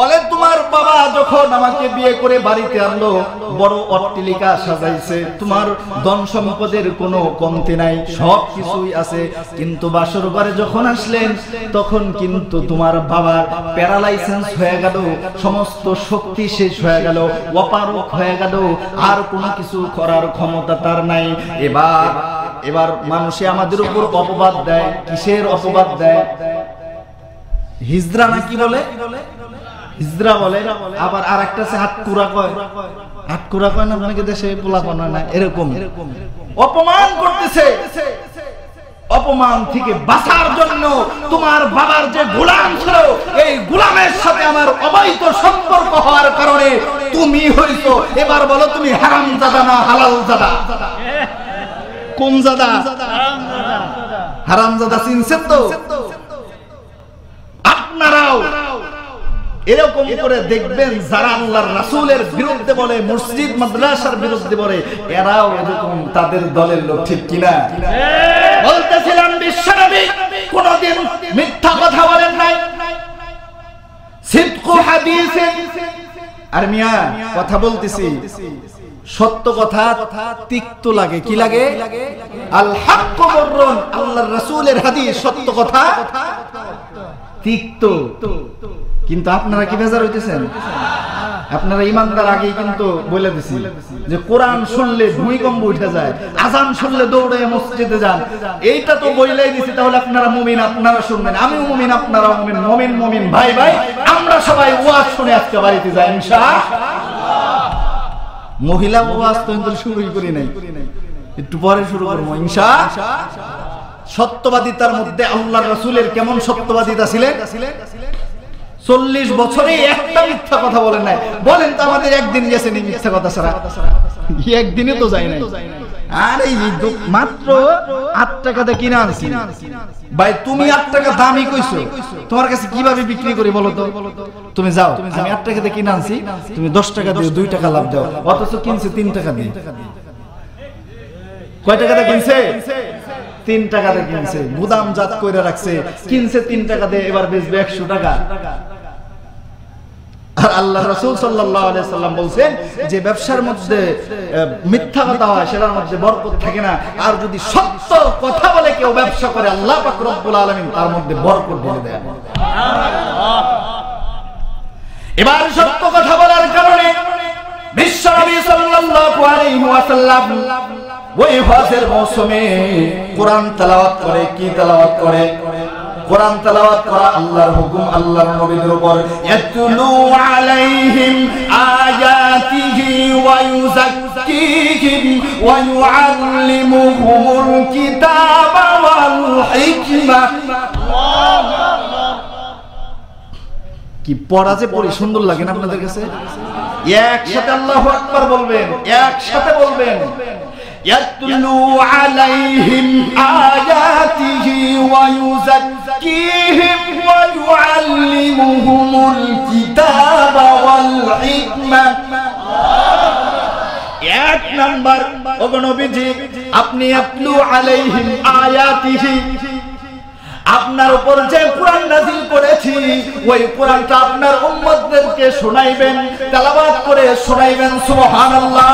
বলে তোমার বাবা যখন আমাকে বিয়ে করে বাড়িতে আনলো বড় অট্টালিকা সাজাইছে তোমার ধন সম্পদের কোনো কমতি নাই সব কিছুই আছে কিন্তু বাসর ঘরে যখন আসলেন তখন কিন্তু তোমার বাবার প্যারালাইসিস হয়ে গেল সমস্ত শক্তি শেষ হয়ে গেল অপারক হয়ে গেল আর কোনো কিছু করার ক্ষমতা তার নাই এবার মানুষে আমাদের উপর অপবাদ দেয় কিসের অপবাদ দেয় হিজরা নাকি বলে হিজরা বলে, আবার আর একটা আছে হাতকুরা কয়। হাতকুরা কয় না আপনাকে দেশে পোলা পানা না, এরকম অপমান করতেছে। অপমান থেকে বাঁচার জন্য তোমার বাবার যে গোলাম ছিল এই গোলামের সাথে আমার অবৈধ সম্পর্ক হওয়ার কারণে তুমি হইছো, এবার বলো তুমি হারামজাদা না হালালজাদা? কোন জাদা? হারামজাদা চিনছেন তো আপনারাও। এরকম করে দেখবেন যারা আল্লাহর রাসূলের বিরুদ্ধে বলে, মসজিদ মাদ্রাসার বিরুদ্ধে বলে, এরাও এরকম তাদের দলের লোক, ঠিক কিনা? বলতেছিলাম বিশ্বনবী কোনদিন মিথ্যা কথা বলেন নাই, সিদকু হাদিসে। আর মিয়া কথা বলতেছি, সত্য কথা তিক্ত লাগে, কি লাগে? আল হাক্কু মুররুন, আল্লাহর রাসূলের হাদিস সত্য কথা তিক্ত। কিন্তু আপনারা কি বেজার হইতেছেন? আপনারা ইমানদার। আগেই কিন্তু বলে দিছি যে কোরআন শুনলে ভূমিকম্প উঠে যায়, আজান শুনলে দৌড়ে মসজিদে যান, এইটা তো বলেই দিছি। তাহলে আপনারা মুমিন, আপনারা শুনবেন, আমিও মুমিন, আপনারা মুমিন, মুমিন মুমিন ভাই ভাই আমরা সবাই ওয়াজ শুনে আজকে বাড়িতে যাই ইনশাআল্লাহ। মহিলা ওয়াজ তো কিন্তু শুরুই করি নাই, একটু পরে শুরু করবো ইনশাআল্লাহ। সত্যবাদিতার মধ্যে আল্লাহর রাসূলের কেমন সত্যবাদিতা ছিলেন? 40 বছরে একটা মিথ্যা কথা বলেন নাই। বলেন তো আমাদের একদিন গেছে নি মিথ্যা কথা ছাড়া? একদিনে তো যায় নাই। আরে মাত্র 8 টাকা দিয়ে কিনে আনছি ভাই, তুমি 8 টাকা দামই কইছো, তোমার কাছে কিভাবে বিক্রি করি বলো তো? তুমি যাও, আমি 8 টাকা দিয়ে কিনে আনছি, তুমি 10 টাকা দিও, 2 টাকা লাভ দাও, অথচ কিনছে 3 টাকা দিয়ে। কয় টাকা দিয়ে কিনছে? 3 টাকা দিয়ে কিনছে, গুদামজাত কইরা রাখছে, কিনছে 3 টাকা দিয়ে, এবার বেচবে 100 টাকা। আর আল্লাহ রাসূল সাল্লাল্লাহু আলাইহি সাল্লাম বলেন যে ব্যবসার মধ্যে মিথ্যা কথা হয় সেটার মধ্যে বরকত থাকে না, আর যদি সত্য কথা বলে কেউ ব্যবসা করে আল্লাহ পাক রব্বুল আলামিন তার মধ্যে বরকত দিয়ে দেন। সুবহানাল্লাহ। এবার সত্য কথা বলার কারণে বিশ্বনবী সাল্লাল্লাহু আলাইহি ওয়াসাল্লাম ওই হজের মৌসুমে কোরআন তেলাওয়াত করে। কি তেলাওয়াত করে? কোরআন তেলাওয়াত করা আল্লাহর হুকুম, আল্লাহর নবীর উপর। ইয়াতুলু আলাইহিম আয়াতিহি ওয়া ইউযাক্কিহিম ওয়া ইউআল্লিমুহুমুল কিতাবা ওয়াল হিকমাহ। আল্লাহু আকবার। কি পড়া যে পড়ি সুন্দর লাগে না আপনাদের কাছে? একসাথে আল্লাহু আকবার বলবেন, একসাথে বলবেন। يَتْلُو عَلَيْهِمْ آيَاتِهِ وَيُزَكِّيهِمْ وَيُعَلِّمُهُمُ الْكِتَابَ وَالْحِكْمَةَ। এক নাম্বার ওগো নবীজি, আপনি ইয়াতলু আলাইহিম আয়াতিহি, আপনার উপর যে কুরআন নাযিল করেছি ওই কুরআনটা আপনার উম্মতদেরকে শোনাইবেন, তেলাওয়াত করে শোনাইবেন। সুবহানাল্লাহ।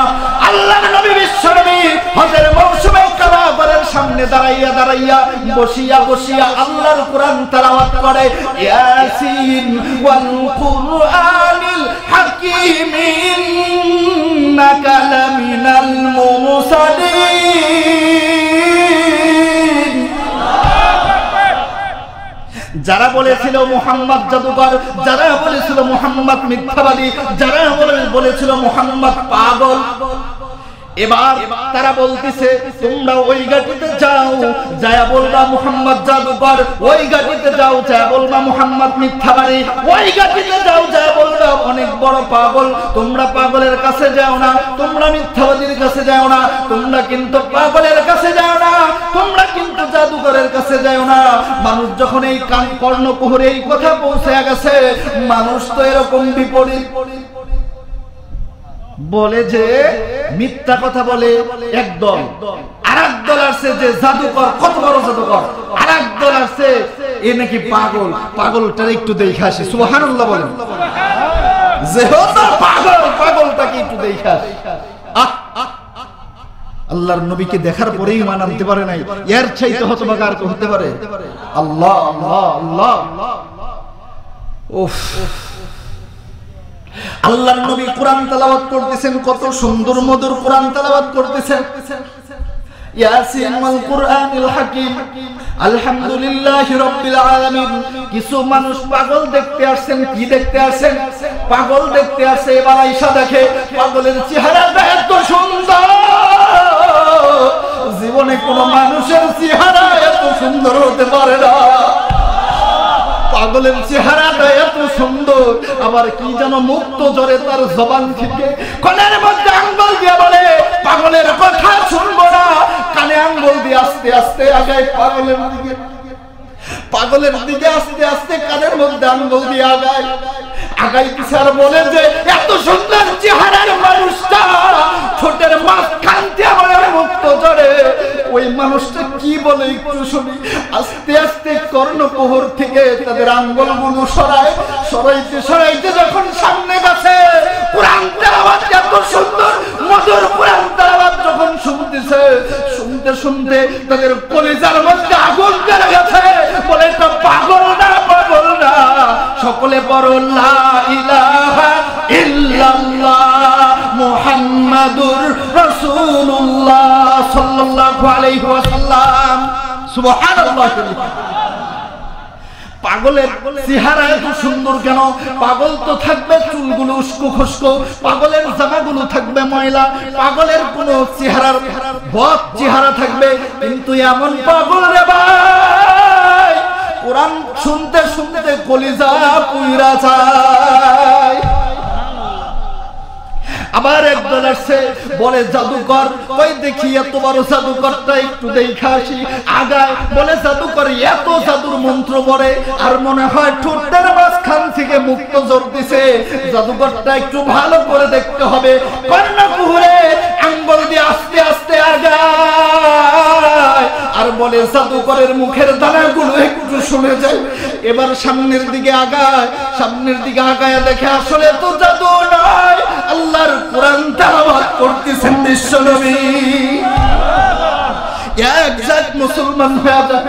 আল্লাহর নবী বিশ্বনবী হজের মৌসুমে কাবাঘরের সামনে দাঁড়াইয়া দাঁড়াইয়া বসিয়া বসিয়া আল্লাহর কুরআন তেলাওয়াত করে। ইয়াসিন ওয়াল কুরআনিল হাকীম ইন্নাকা লামিনাল মুরসালিন। যারা বলেছিল মুহাম্মদ জাদুকর, যারা বলেছিল মুহাম্মদ মিথ্যাবাদী, যারা বলেছিল মুহাম্মদ পাগল, এবার তারা বলতেছে তোমরা ওই গাটিতে যাও, যায়া বলবা মুহাম্মদ জাদুকর, ওই গাটিতে যাও, যায়া বলবা মুহাম্মদ মিথ্যাবাদী, ওই গাটিতে যাও, যায়া বলবা অনেক বড় পাগল। তোমরা পাগলের কাছে যাও না, তোমরা মিথ্যাবাদীর কাছে যাও না, তোমরা কিন্তু পাগলের কাছে যাও না, তোমরা কিন্তু জাদুকরের কাছে যাও না। মানুষ যখন এই কর্ণকুহরে এই কথা পৌঁছে গেছে, মানুষ তো এরকম বিপরীত বলে যে মিথ্যা কথা বলে একদল, আর এক দল আসছে যে জাদুকর, কত বড় জাদুকর, আর এক দল আসছে এ নাকি পাগল, পাগলটার একটু দেখে আসে। সুবহানাল্লাহ বলেন। যেহেতু পাগল, পাগলটাকে একটু দেখে আসে। আল্লাহর নবীকে দেখার পরেই ঈমান আনতে পারে নাই, এর চাইতে হতভাগা আর কেউ হতে পারে? আল্লাহ আল্লাহ আল্লাহ। উফ, আল্লাহর নবী কোরআন তেলাওয়াত করতেছেন, কত সুন্দর মধুর কোরআন তেলাওয়াত করতেছেন। ইয়াসিন ওয়াল কুরআনিল হাকিম আলহামদুলিল্লাহি রাব্বিল আলামিন। কিছু মানুষ পাগল দেখতে আসেন, কি দেখতে আসেন? পাগল দেখতে আসে। এবার আয়েশা দেখে পাগলের চেহারা এত সুন্দর, জীবনে কোনো মানুষের চেহারা এত সুন্দর হতে পারে না। পাগলের চেহারাটা এত সুন্দর, আবার কি যেন মুক্ত জরে তার জবান থেকে কানের মধ্যে আঙ্গুল দিয়ে বলে পাগলের কথা শুনবো না। কানে আঙ্গুল দিয়ে আস্তে আস্তে আগায় পাগলের দিকে আস্তে আস্তে কানের মধ্যে আঙ্গুল দিয়ে আগায় কিসার বলে যে এত সুন্দর চেহারার মানুষটা ঠোঁটের মাঝখান দিয়ে বলে মুক্ত জরে, ওই মানুষটা কি বলে একটু শুনি। আস্তে আস্তে কর্ণকুহর থেকে তাদের আঙ্গুলগুলো সরাইতে যখন সামনে গেছে, কুরআন তেলাওয়াত এত সুন্দর মধুর কুরআন তেলাওয়াত যখন শুনতে তাদের কলিজার মধ্যে আগুন জ্বলে গেছে। বলে তো পাগল না, সকলে বড় লা ইলাহা ইল্লাল্লাহ মুহাম্মাদুর রাসূলুল্লাহ সাল্লাল্লাহু আলাইহি ওয়াসাল্লাম। সুবহানাল্লাহ। পাগলের চেহারা এত সুন্দর কেন? পাগল তো থাকবে চুলগুলো উস্কো খুস্কো, পাগলের জামাগুলো থাকবে ময়লা, পাগলের কোন চেহারার বদ চেহারা থাকবে। কিন্তু এমন পাগল রে ভাই, কোরআন শুনতে শুনতে কলিজা পুইরা যায়। আবার একজন আসছে বলে জাদুকর, কই দেখি এত বড় জাদুকরটা একটু দেখা আসি। আগায় বলে জাদুকর এত জাদুর মন্ত্র পড়ে, আর মনে হয় ঠোঁটের মাঝখান থেকে মুক্ত জোর দিছে। জাদুকরটা একটু ভালো করে দেখতে হবে। কর্ণকুহরে আঙ্গুল দিয়ে আস্তে আস্তে আগায় আর বলে জাদুকরের মুখের দানাগুলো একটু শুনে যায়। এবার সামনের দিকে আগায় দেখে আসলে তো জাদু নয়, আল্লাহর কুরআন তেলাওয়াত করতেছেন বিশ্বনবী। এক জাত মুসলমান হয়ে যায়।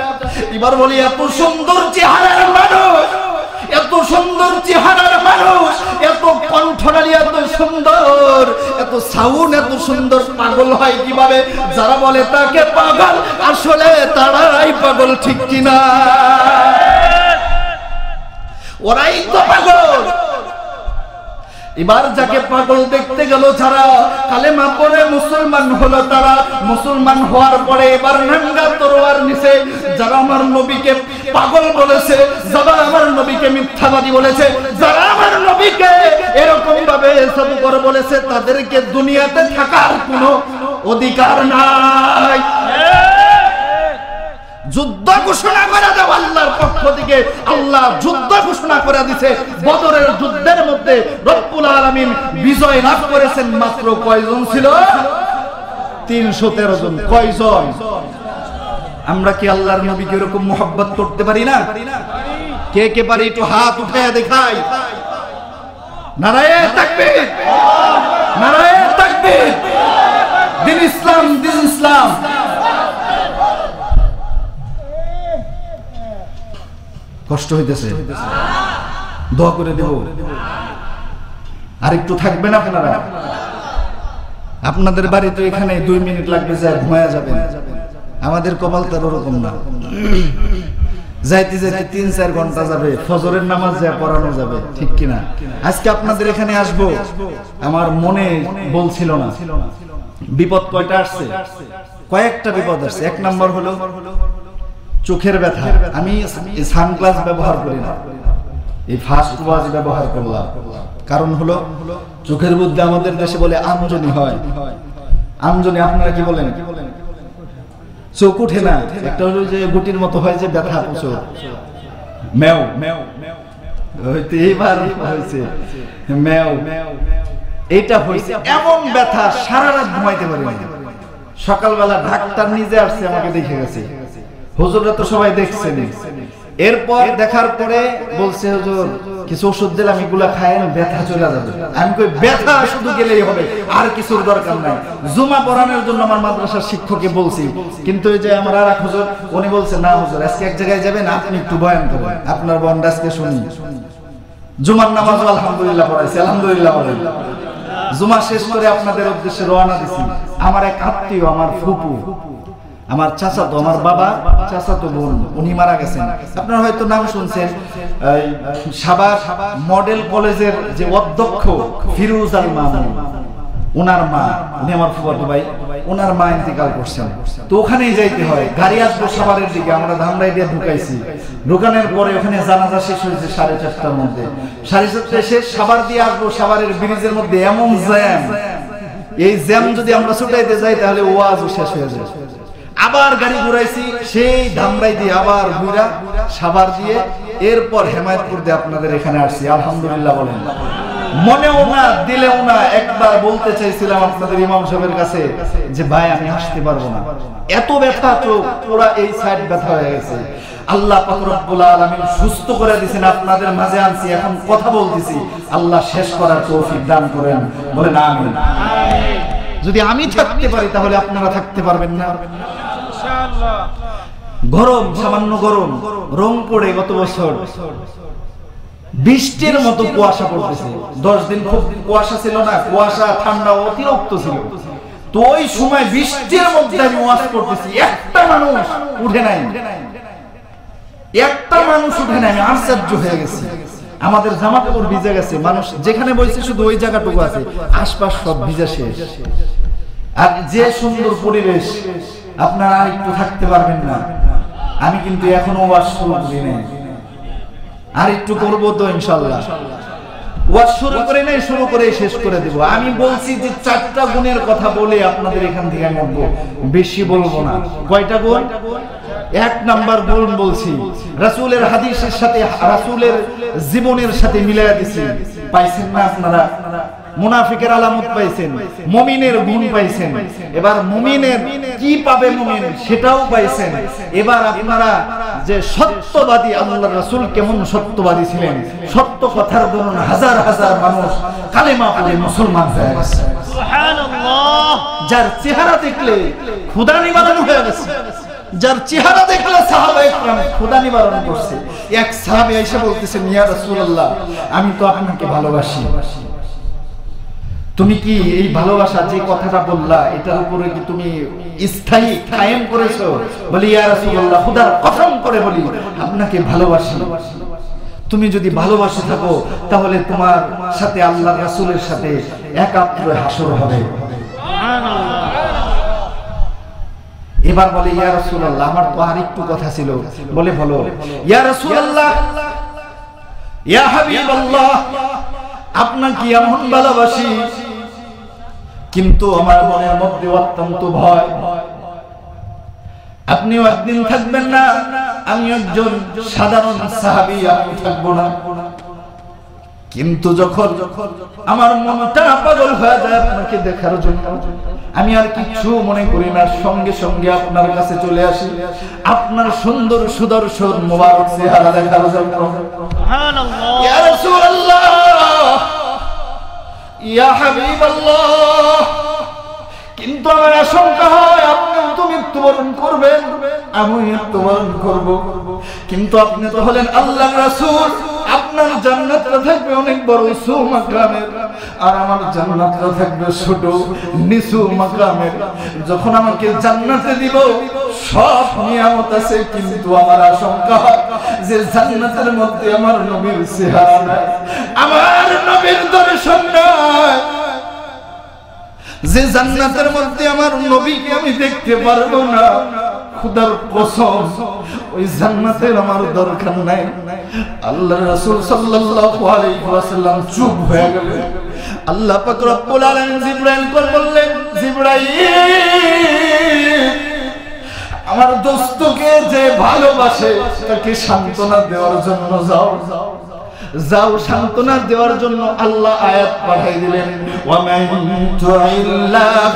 এবার বলি এত সুন্দর চেহারার মানুষ, এত কণ্ঠনালী এত সুন্দর পাগল হয় কিভাবে? যারা বলে তাকে পাগল, আসলে তারাই পাগল, ঠিক কিনা? ওরাই তো পাগল। এবার যাকে পাগল দেখতে গেল, যারা কালেমা পড়ে মুসলমান হলো, তারা মুসলমান হওয়ার পরে এবার নাঙ্গা তরোয়ার নিচে যারা আমার নবীকে পাগল বলেছে, যারা আমার নবীকে মিথ্যাবাদী বলেছে, যারা আমার নবীকে এরকম ভাবে জাদুকর বলেছে, তাদেরকে দুনিয়াতে থাকার কোনো অধিকার নাই। যুদ্ধ ঘোষণা করে দেব আল্লাহর পক্ষ থেকে। আল্লাহ যুদ্ধ ঘোষণা করে দিয়েছে। বদরের যুদ্ধের মধ্যে রব্বুল আলামিন বিজয় লাভ করেছেন। মাত্র কয়জন ছিল? 313 জন। কয়জন? আমরা কি আল্লাহর নবীকে এরকম মোহাব্বত করতে পারি না? কে পারি একটু হাত উঠায়া দেখাই। নারায়ে তাকবীর, নারায়ে তাকবীর। দিন ইসলাম। কষ্ট হইতেছে, দোয়া করে দেব। আর একটু থাকবেন আপনারা, আপনাদের বাড়িতে এখানে 2 মিনিট লাগবে, যা ঘুমায়া যাবেন। আমাদের কপাল তার ওরকম না, যাইতে 3-4 ঘন্টা যাবে, ফজরের নামাজ যা পড়ানো যাবে, ঠিক কিনা? আজকে আপনাদের এখানে আসবো আমার মনে বলছিল না। বিপদ কয়টা আসছে? কয়েকটা বিপদ আসছে। 1 নম্বর হলো চোখের ব্যথা। আমি সানগ্লাস ব্যবহার করি না, এই ফার্স্ট ওয়াচ ব্যবহার করলাম। কারণ হলো চোখের মধ্যে আমাদের দেশে বলে আমজনি হয়। আমজনি আপনারা কি বলেন? চোখ উঠে না, একটা হলো যে গুটির মতো হয়, যে ব্যথা প্রচুর। এইবার হয়েছে মেও, এইটা হয়েছে এমন ব্যথা সারা রাত ঘুমাইতে পারি। সকালবেলা ডাক্তার নিজে আসছে, আমাকে দেখে গেছে। হুজুররা তো সবাই দেখছেন। এরপর দেখার পরে বলছে হুজুর কিছু ওষুধ দিলাম, এগুলা খায় না, ব্যথা চলে যাবে। আমি কই ব্যথা শুধু গেলেই হবে, আর কিছুর দরকার নাই। জুমা পড়ানোর জন্য আমার মাদ্রাসার শিক্ষককে বলছি, কিন্তু এই যে আমার আর এক হুজুর, উনি বলছে না হুজুর আজকে এক জায়গায় যাবেন, আপনি একটু বয়ান করেন, আপনার বয়ানটা আজকে শুনি। জুমার নামাজ আলহামদুলিল্লাহ পড়াইছি, আলহামদুলিল্লাহ পড়াইছি। জুমা শেষ করে আপনাদের উদ্দেশ্যে রওনা দিছি। আমার এক আত্মীয়, আমার ফুপু, আমার চাচা তো আমার বাবা চাচা তো বোন উনি মারা গেছেন। আপনারা হয়তো নাম শুনছেন সাভার মডেল কলেজের যে অধ্যক্ষ ফিরোজ আল মামুন, ওনার মা, উনি আমার ফুফাতো ভাই, ওনার মা ইন্তেকাল করছেন। তো ওখানেই যাইতে হয়, গাড়ি আসবো সাভারের দিকে, আমরা ধামরাই দিয়ে ঢুকাইছি, ঢুকানোর পরে ওখানে জানাজা শেষ হয়েছে 4:30টার মধ্যে, 4:30টায় শেষ, সাভার দিয়ে আসবো, সাভারের ব্রিজের মধ্যে এমন জ্যাম, এই জ্যাম যদি আমরা ছুটাইতে যাই তাহলে ওয়াজও শেষ হয়ে যায়। আবার গাড়ি ঘুরাইছি সেই ধামরাই দিয়ে, আবার ঘুরা সাভার দিয়ে, এরপর হেমায়তপুর দিয়ে আপনাদের এখানে আসছি। আলহামদুলিল্লাহ বলেন, মনেও না দিলেও না, একবার বলতে চাইছিলাম আপনাদের ইমাম সাহেবের কাছে যে ভাই আমি আসতে পারবো না, এত ব্যথা, চোখ পুরা এই সাইড ব্যথা হয়ে গেছে। আল্লাহ পাক রব্বুল আলামিন সুস্থ করে দিয়েছেন, আপনাদের মাঝে আনছি, এখন কথা বলতেছি, আল্লাহ শেষ করার তৌফিক দান করেন, বলেন আমিন। যদি আমি থাকতে পারি তাহলে আপনারা থাকতে পারবেন না? গরম, সামান্য গরম, রং পড়ে গত বছর বৃষ্টির মতো কুয়াশা পড়তেছে, 10 দিন খুব কুয়াশা ছিল না, কুয়াশা ঠান্ডা অতিরিক্ত ছিল, তো ওই সময় বৃষ্টির মধ্যে আমি ওয়াজ করতেছি, একটা মানুষ উঠে নাই, একটা মানুষ উঠে নাই, আমি আশ্চর্য হয়ে গেছি। আমাদের জামা কাপড় ভিজে গেছে, মানুষ যেখানে বসে শুধু ওই জায়গাটুকু আছে, আশপাশ সব ভিজে শেষ। আর যে সুন্দর পরিবেশ, আপনারা একটু থাকতে পারবেন না? আমি কিন্তু এখনো ওয়াজ শুরু করি নাই, আর একটু করবো তো ইনশাল্লাহ। ওয়াজ শুরু করে নাই, শুরু করে শেষ করে দেব। আমি বলছি যে 4টা গুণের কথা বলে আপনাদের এখান থেকে আমি উঠবো, বেশি বলবো না। কয়টা গুণ? 1 নাম্বার গুণ বলছি, রাসূলের হাদিসের সাথে, রাসূলের জীবনের সাথে মিলায়া দিছি। পাইছেন না আপনারা? মুনাফিকের আলামত পাইছেন, মুমিনের গুণ পাইছেন, এবার মুমিনের কি পাবে মুমিন সেটাও পাইছেন। এবার আপনারা যে সত্যবাদী, আল্লাহর রাসূল কেমন সত্যবাদী ছিলেন, সত্য কথার বর্ণনা, হাজার হাজার মানুষ কালেমা পড়ে মুসলমান হয়ে গেছে। সুবহানাল্লাহ! যার চেহারা দেখলে খোদা নিবারণ হয়ে গেছে, যার চেহারা দেখলে সাহাবায়ে کرام খোদা নিবারণ করছে। এক সাহাবী এসে বলতেছেন, ইয়া রাসূলুল্লাহ, আমি তো আপনাকে ভালোবাসি, তুমি কি এই ভালোবাসা যে কথাটা বললা এটার উপরে কি তুমি স্থায়ী কায়েম করেছো? বলি ইয়া রাসূলুল্লাহ, খোদার কসম করে বলি আপনাকে ভালোবাসি। তুমি যদি ভালোবাসে থাকো তাহলে তোমার সাথে আল্লাহর রাসূলের সাথে একাত্ম হাসর হবে। এবার বলে ইয়া রাসূলুল্লাহ, আমার তো আর একটু কথা ছিল। বলে বলো। ইয়া রাসূলুল্লাহ, ইয়া হাবিবাল্লাহ, আপনাকে এমন ভালোবাসি কিন্তু আমার মনের মধ্যে অত্যন্ত ভয়, আপনিও একদিন থাকবেন না, আমি একজন সাধারণ সাহাবী, আমি থাকব না। কিন্তু যখন আমার মনটা পাগল হয়ে যায় আপনাকে দেখার জন্য, আমি আর কিছু মনে করি না, সঙ্গে সঙ্গে আপনার কাছে চলে আসি, আপনার সুন্দর সুদর্শন মোবারক চেহারা দেখার জন্য। সুবহানাল্লাহ! ইয়া রাসূলুল্লাহ, ইয়া হাবিবাল্লাহ, কিন্তু আমার আশঙ্কা হয় আপনি তো মৃত্যুবরণ করবেন, আমি মৃত্যুবরণ করব, কিন্তু আপনি তো হলেন আল্লাহর রাসূল, আপনার জান্নাতটা থাকবে অনেক বড় উঁচু মাকামের, আর আমার জান্নাতটা থাকবে ছোট নিচু মাকামের। যখন আমাকে জান্নাতে দিব সব নিয়ামত আছে, কিন্তু আমার আশঙ্কা যে জান্নাতের মধ্যে আমার নবীর চেহারা নাই, আমার নবীর দর্শন নাই, যে জান্নাতের মধ্যে আমার নবীকে আমি দেখতে পারবো না। খোদার কসম, ওই জান্নাতের আমার দরকার নাই। আল্লাহর রাসূল সাল্লাল্লাহু আলাইহি ওয়াসাল্লাম চুপ হয়ে গেলেন। আল্লাহ পাক রব্বুল আলামিন জিবরাইলকে বললেন, জিবরাইল, আমার দোস্তকে যে ভালোবাসে তাকে সান্তনা দেওয়ার জন্য যাও, যাও সান্তনা দেওয়ার জন্য। আল্লাহ আয়াত পাঠিয়ে দিলেন, ওয়া মান তু'ল্লাহ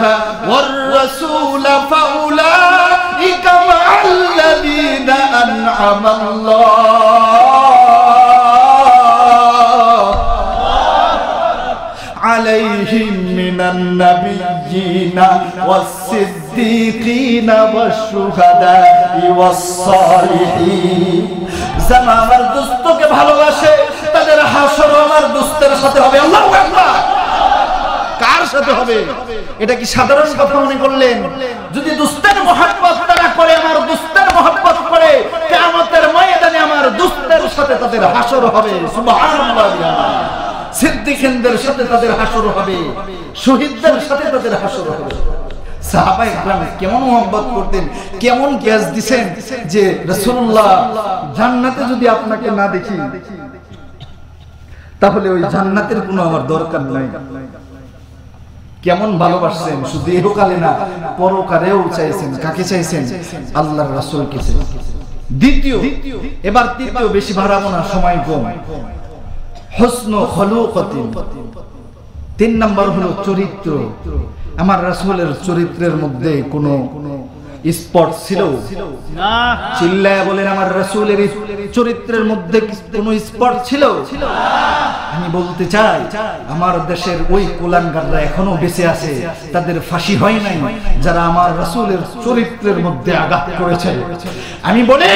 ওয়ার রাসূল ফাউলাইকা মা'আল্লাযীনা আন'আমাল্লাহু আলাইহিম মিনান নাবিয়্যিনা ওয়াস সিদ্দিকিনা ওয়াশ-শুহাদা ওয়াস-সালিহিন। যারা আমার দোস্তকে ভালোবাসে তাদের হাসর আমার দোস্তের সাথে হবে। আল্লাহু আকবার! কার কার সাথে হবে এটা কি সাধারণ কথা মনে করলেন যদি দুস্তের মহব্বত তারা করে আমার দুস্তের মহব্বত করে কিয়ামতের ময়দানে আমার দুস্তের সাথে তাদের হাসর হবে সুবহানাল্লাহ সিদ্দিকীনদের সাথে তাদের হাসর হবে শহীদদের সাথে তাদের হাসর হবে সাহাবায়ে کرام কেমন মহব্বত করতেন কেমন গ্যাস দিবেন যে রাসূলুল্লাহ জান্নাতে যদি আপনাকে না দেখি তাহলে ওই জান্নাতের কোনো আমার দরকার নাই কেমন ভালোবাসেন শুধু ইহকালে না পরকালেও চাইছেন কাকে চাইছেন আল্লাহর রাসূলকে চাইছেন দ্বিতীয় এবার তৃতীয় বেশি ভাড়াবো না সময় কম হুসনু খলুকাতিন তিন নাম্বার হলো চরিত্র আমার রাসূলের চরিত্রের মধ্যে কোনো স্পট ছিল না চিল্লায় বলেন আমার রাসূলের চরিত্রের মধ্যে কোনো স্পট ছিল না আমি বলতে চাই আমার দেশের ওই কুলাঙ্গাররা এখনো বেঁচে আছে তাদের ফাঁসি হয় নাই যারা আমার রাসূলের চরিত্রের মধ্যে আঘাত করেছে আমি বলি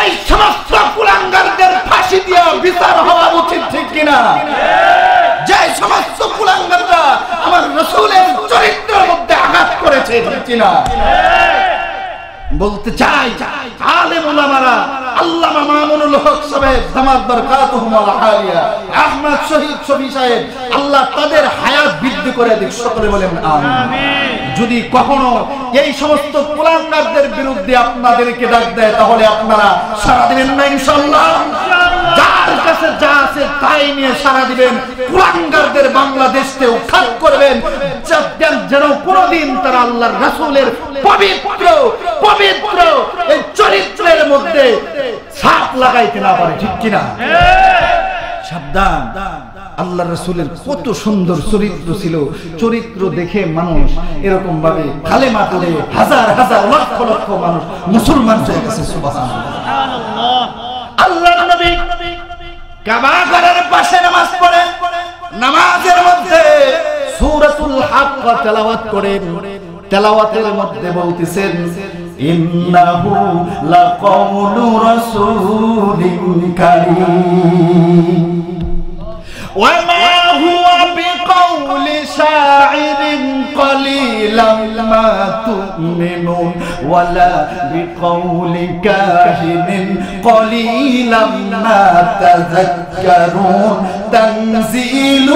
ওই সমস্ত কুলাঙ্গারদের ফাঁসি দিয়ে বিচার হওয়া উচিত ঠিক কিনা যে সমস্ত কুলাঙ্গাররা আমার রাসূলের চরিত্রের মধ্যে আঘাত করেছে ঠিক কিনা বলতে চাই আলেম ওলামারা আল্লামা মামুনুল হক সাহেব দামাত বরকাতুহুম ওয়া আলিয়া আহমদ শহীদ শফি সাহেব আল্লাহ তাদের হায়াত বৃদ্ধি করে দিক সকলে বলেন আমিন যদি কখনো এই সমস্ত কুলাঙ্গারদের বিরুদ্ধে আপনাদেরকে ডাক দেয় তাহলে আপনারা সাড়া দিবেন না ইনশাআল্লাহ যার কাছে যা আছে তাই নিয়ে সাড়া দিবেন কুলাঙ্গারদের বাংলাদেশকে উৎখাত করবেন যেন কোনদিন তারা আল্লাহর রাসূলের পবিত্র পবিত্র এই চরিত্রের মধ্যে ছাপ লাগাইতে না পারে ঠিক কিনা সাবধান আল্লাহর রাসূলের কত সুন্দর চরিত্র ছিল চরিত্র দেখে মানুষ এরকম ভাবে কালেমা পড়ে হাজার হাজার লক্ষ লক্ষ মানুষ মুসলমান হয়ে গেছে সুবহানাল্লাহ আল্লাহর নবী কাবা ঘরের পাশে নামাজ পড়েন নামাজের মধ্যে সূরাতুল হাক্ক তেলাওয়াত করেন তেলাওয়াতের মধ্যে বলতেছেন ইন্নাহু লাকাউলু রাসূলিন কারীম وما هو بقول شاعر قليلا ما تؤمنون ولا بقول كاهن قليلا ما تذكرون تنزيل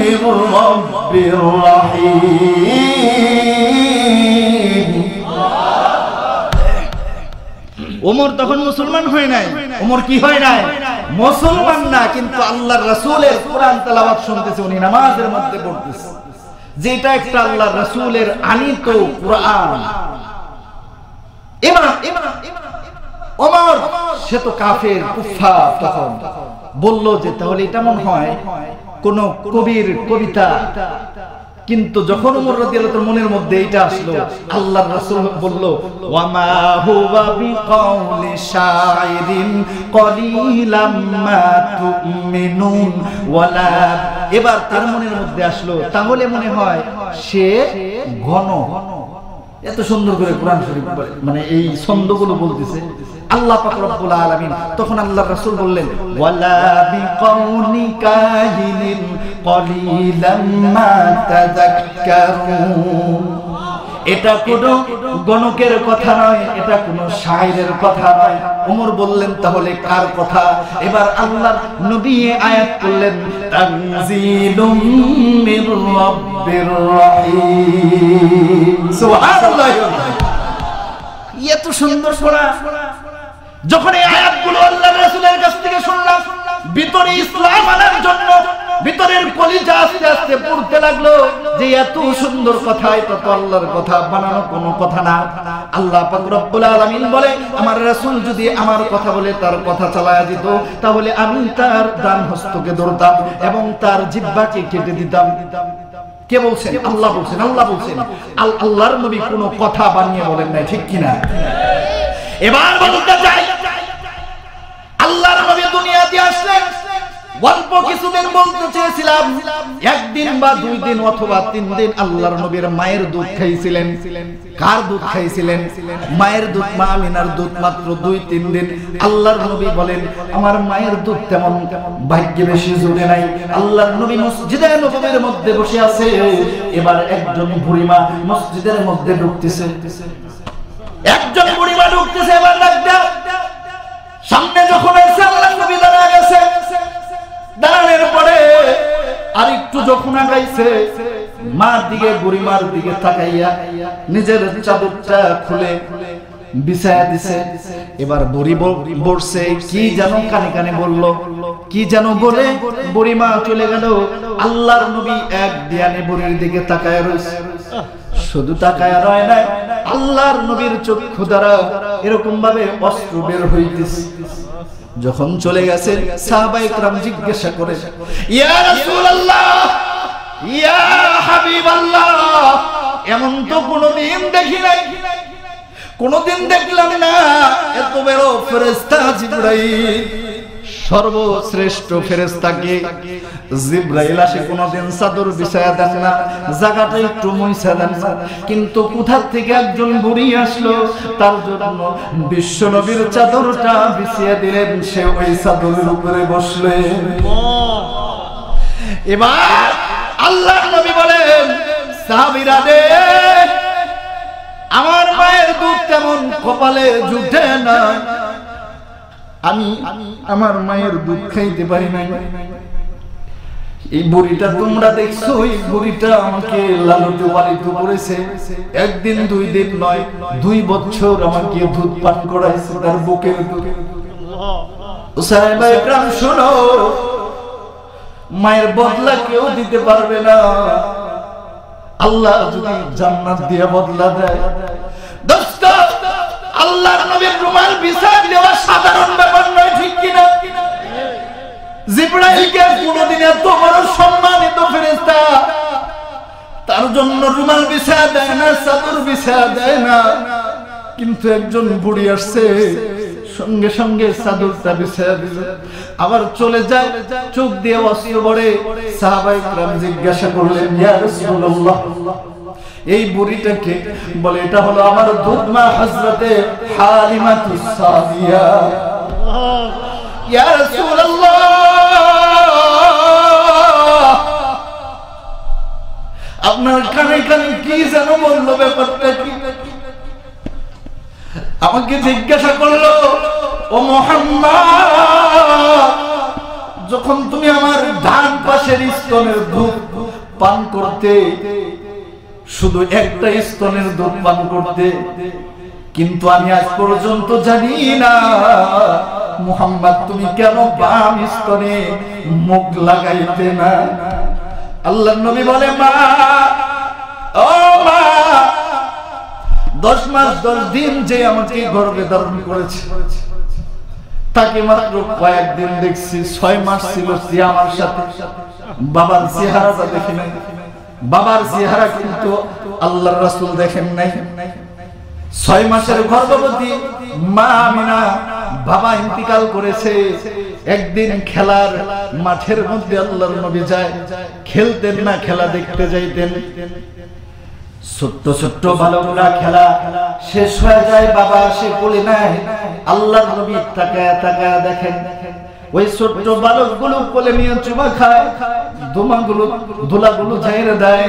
من رب الرحيم ওমর তখন মুসলমান হয় নাই ওমর কি হয় নাই মুসলমান না কিন্তু আল্লাহর রাসূলের কুরআন তেলাওয়াত শুনতেছে উনি নামাজের মধ্যে পড়তেছে যেটা একটা আল্লাহর রাসূলের আনিত কুরআন ইমা ওমর সে তো কাফের কুফার তখন বলল যে তাহলে এটা মন হয় কোন কবির কবিতা কিন্তু যখন ওমর রাদিয়াল্লাহু তাআলার মনের মধ্যে এটা আসলো আল্লাহর রাসূল বলল ওয়া মা হুয়া বিকাউলি শায়রিন কলিলাম মা তুমিনুন ওয়ালা এবার তার মনের মধ্যে আসলো তাহলে মনে হয় সে ঘন এত সুন্দর করে কোরআন শরীফ মানে এই ছন্দগুলো বলতেছে আল্লাহ পাক রব্বুল আলামিন তখন আল্লাহর রাসূল বললেন ওয়ালা বিকাউলি কাহিনিন কলিলাম মা তাযাক্কারুন এটা কোন গণকের কথা নয় এটা কোন শায়রের কথা নয় ওমর বললেন তাহলে কার কথা এবার আল্লাহর নবী আয়াত করলেন তানজিলুম মির রাব্বির রহিম সুবহানাল্লাহ এত সুন্দর শোনা যখন এই আয়াতগুলো আল্লাহর রাসূলের কাছ থেকে শুনলাম ভিতরে ইসলাম আনার জন্য ভিতরের কলিজা আস্তে আস্তে পড়তে লাগলো যে এত সুন্দর কথা এটা তো আল্লাহর কথা বানানো কোনো কথা না আল্লাহ পাক রব্বুল আলামিন বলে আমার রাসূল যদি আমার কথা বলে তার কথা চালায়া দিত তাহলে আমি তার ডান হস্তকে ধরতাম এবং তার জিহ্বাকে কেটে দিতাম কে বলছেন আল্লাহ বলছেন আল্লাহ বলছেন আল্লাহর নবী কোনো কথা বানিয়ে বলেন নাই ঠিক কি না এবার বলতে চাই আল্লাহর নবী দুনিয়াতে আসলেন অল্প কিছুদিন বলতে চেয়েছিলাম একদিন বা দুই দিন অথবা তিন দিন আল্লাহর নবীর মায়ের দুধ খাইছিলেন। কার দুধ খাইছিলেন? মায়ের দুধ, মা আমিনার দুধ। মাত্র দুই তিন দিন আল্লাহর নবী বলেন আমার মায়ের দুধ তেমন ভাগ্যে বেশি জুড়ে নাই। আল্লাহর নবী মসজিদে নববীর মধ্যে বসে আছে। এবার একজন বুড়িমা মসজিদের মধ্যে ঢুকতেছে, একজন বুড়িমা ঢুকতেছে। এবার সামনে যখন এসে আল্লাহর নবী দাঁড়া গেছে, দাঁড়ানোর পরে আর একটু যখন আগাইছে মার দিকে, বুড়িমার দিকে তাকাইয়া নিজের চাদরটা খুলে বিছায়া দিছে। এবার বুড়ি বসে কি যেন কানে কানে বলল, কি যেন বলে বুড়িমা চলে গেল। আল্লাহর নবী এক ধ্যানে বুড়ির দিকে তাকায় রয়েছে। শুধু তাকায় রয় না, আল্লাহর নবীর চক্ষু দ্বারা এরকম ভাবে অশ্রু বের হইতেছে। যখন চলে গেছে সাহাবায়ে কেরাম জিজ্ঞাসা করে, ইয়া রাসূলুল্লাহ, ইয়া হাবিবাল্লাহ, এমন তো কোনদিন দেখি নাই, কোনদিন দেখলাম না। এত বড় ফেরেশতা জিবরাইল, সর্বশ্রেষ্ঠ ফেরেশতাকে জিবরাইল আসে, কোনদিন চাদর বিছায়া দেন না, জায়গাটা একটু মুইছা দেন না, কিন্তু কোথা থেকে একজন বুড়ি আসলো, তার জন্য বিশ্ব নবীর চাদরটা বিছিয়ে দিলেন, সে ওই চাদরের উপরে বসলেন। এবার আল্লাহর নবী বলেন, সাহাবীরা রে, আমার মায়ের দুধ তেমন কপালে জুটে না, আমি আমার মায়ের দুধ খাইতে পারি নাই। এই বুড়িটা তোমরা দেখছো, এই বুড়িটা আমাকে লালিত পালিত করেছে, একদিন দুই দিন নয়, ২ বছর আমাকে দুধ পান করাইছে তার বুকের দুধ। সাহাবায়ে কেরাম শোনো, মায়ের বদলা কেউ দিতে পারবে না, আল্লাহ যদি জান্নাত দিয়ে বদলা দেয়। দোস্ত, আল্লাহর নবীর রুমাল বিছায় দেওয়া সাধারণ ব্যাপার নয়, ঠিক কি না? জিবরাইলকে কোনদিন এত বড় সম্মানিত ফেরেশতা তার জন্য রুমাল বিছায় দেয় না, চাদর বিছায় দেয় না, কিন্তু একজন বুড়ি আসছে সঙ্গে সঙ্গে চাদরটা বিছায়া দিল, আবার চলে যায়, চোখ দিয়ে অশ্রু পড়ে। সাহাবায়ে কেরাম জিজ্ঞাসা করলেন, ইয়া রাসূলুল্লাহ, এই বুড়িটাকে? বলে এটা হলো আমার দুধ মা হযরতে হালিমাতুস সাদিয়া। ইয়া রাসূলুল্লাহ, আপনার কানে কানে কি যেন বলল, ব্যাপারটা কি? আমাকে জিজ্ঞাসা করলো, ও মুহাম্মদ, যখন তুমি আমার ডান পাশের স্তনের দুধ পান করতে, শুধু একটা স্তনের দুধ পান করতে, কিন্তু আমি আজ পর্যন্ত জানি না মুহাম্মদ তুমি কেন বাম স্তনে মুখ লাগাইতে না? আল্লাহর নবী বলে, মা, ও মা, 10 মাস 10 দিন যে আমাকে গর্ভে ধারণ করেছে তাকে মাত্র কয়েকদিন দেখছি, 6 মাস ছিল সে আমার সাথে, বাবার চেহারাটা দেখি নাই। বাবার চেহারা কিন্তু আল্লাহর রাসূল দেখেন নাই। 6 মাসের গর্ভবতী মা আমিনা, বাবা ইন্তিকাল করেছে। একদিন খেলার মাঠের মধ্যে আল্লাহর নবী যায়, খেলতেন না, খেলা দেখতে যাইতেন। ছোট্ট ছোট্ট বালকরা খেলা শেষ হয়ে যায়, বাবা সে বলে নাই। আল্লাহর নবী তাকায় তাকায় দেখেন ওই ছোট্ট বালকগুলো কোলে নিয়ে চুমা খায়, ধুমাগুলো ধুলাগুলো ঝেড়ে দেয়।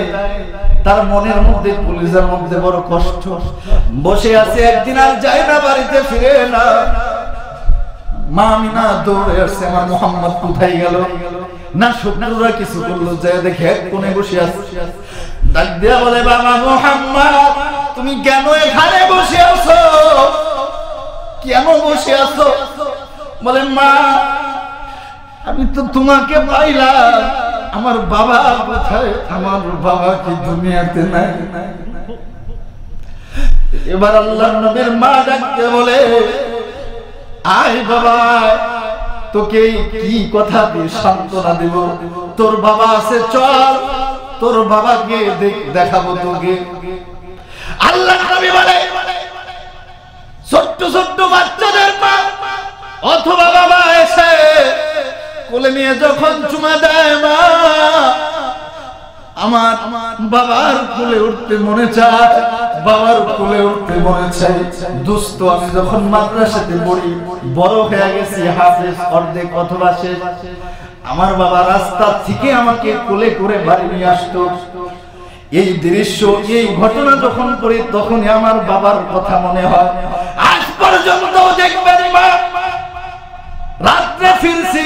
তার মনের মধ্যে, কলিজার মধ্যে বড় কষ্ট বসে আছে। একদিন আর যায় না, বাড়িতে ফিরে না। মা আমিনা দৌড়ে আসছে, আমার মুহাম্মদ কোথায় গেল? না শত্রুরা কিছু করলো, যায় দেখে এক কোণে বসে আছে। ডাক দিয়া বলে, বাবা মুহাম্মদ, তুমি কেন এখানে বসে আছো? কেন বসে আছো? বলে, মা, আমি তো তোমাকে পাইলাম, আমার বাবা কোথায়? আমার বাবা কি দুনিয়াতে নাই? এবার আল্লাহর নবীর মা ডাকতে বলে, আয় বাবা, তোকে কি কথা দিয়ে সান্ত্বনা দেব? তোর বাবা আছে, চল তোর বাবাকে দেখাবো তোকে। আল্লাহর নবী বলে, ছোট্ট ছোট্ট বাচ্চাদের মা অথবা বাবা এসে কোলে নিয়ে যখন চুমা দেয় মা আমার বাবার কোলে উঠতে মনে চায়, বাবার কোলে উঠতে মনে চায়। দুস্থ আমি যখন মাদ্রাসাতে পড়ি, বড় হয়ে গেছি, হাফেজ অর্ধেক অথবা শেষ, আমার বাবা রাস্তা থেকে আমাকে কোলে করে বাড়ি নিয়ে আসতো। এই দৃশ্য, এই ঘটনা যখন পড়ি তখনই আমার বাবার কথা মনে হয়। আজ পর্যন্ত দেখবেন মা, রাত্রে ফিরছি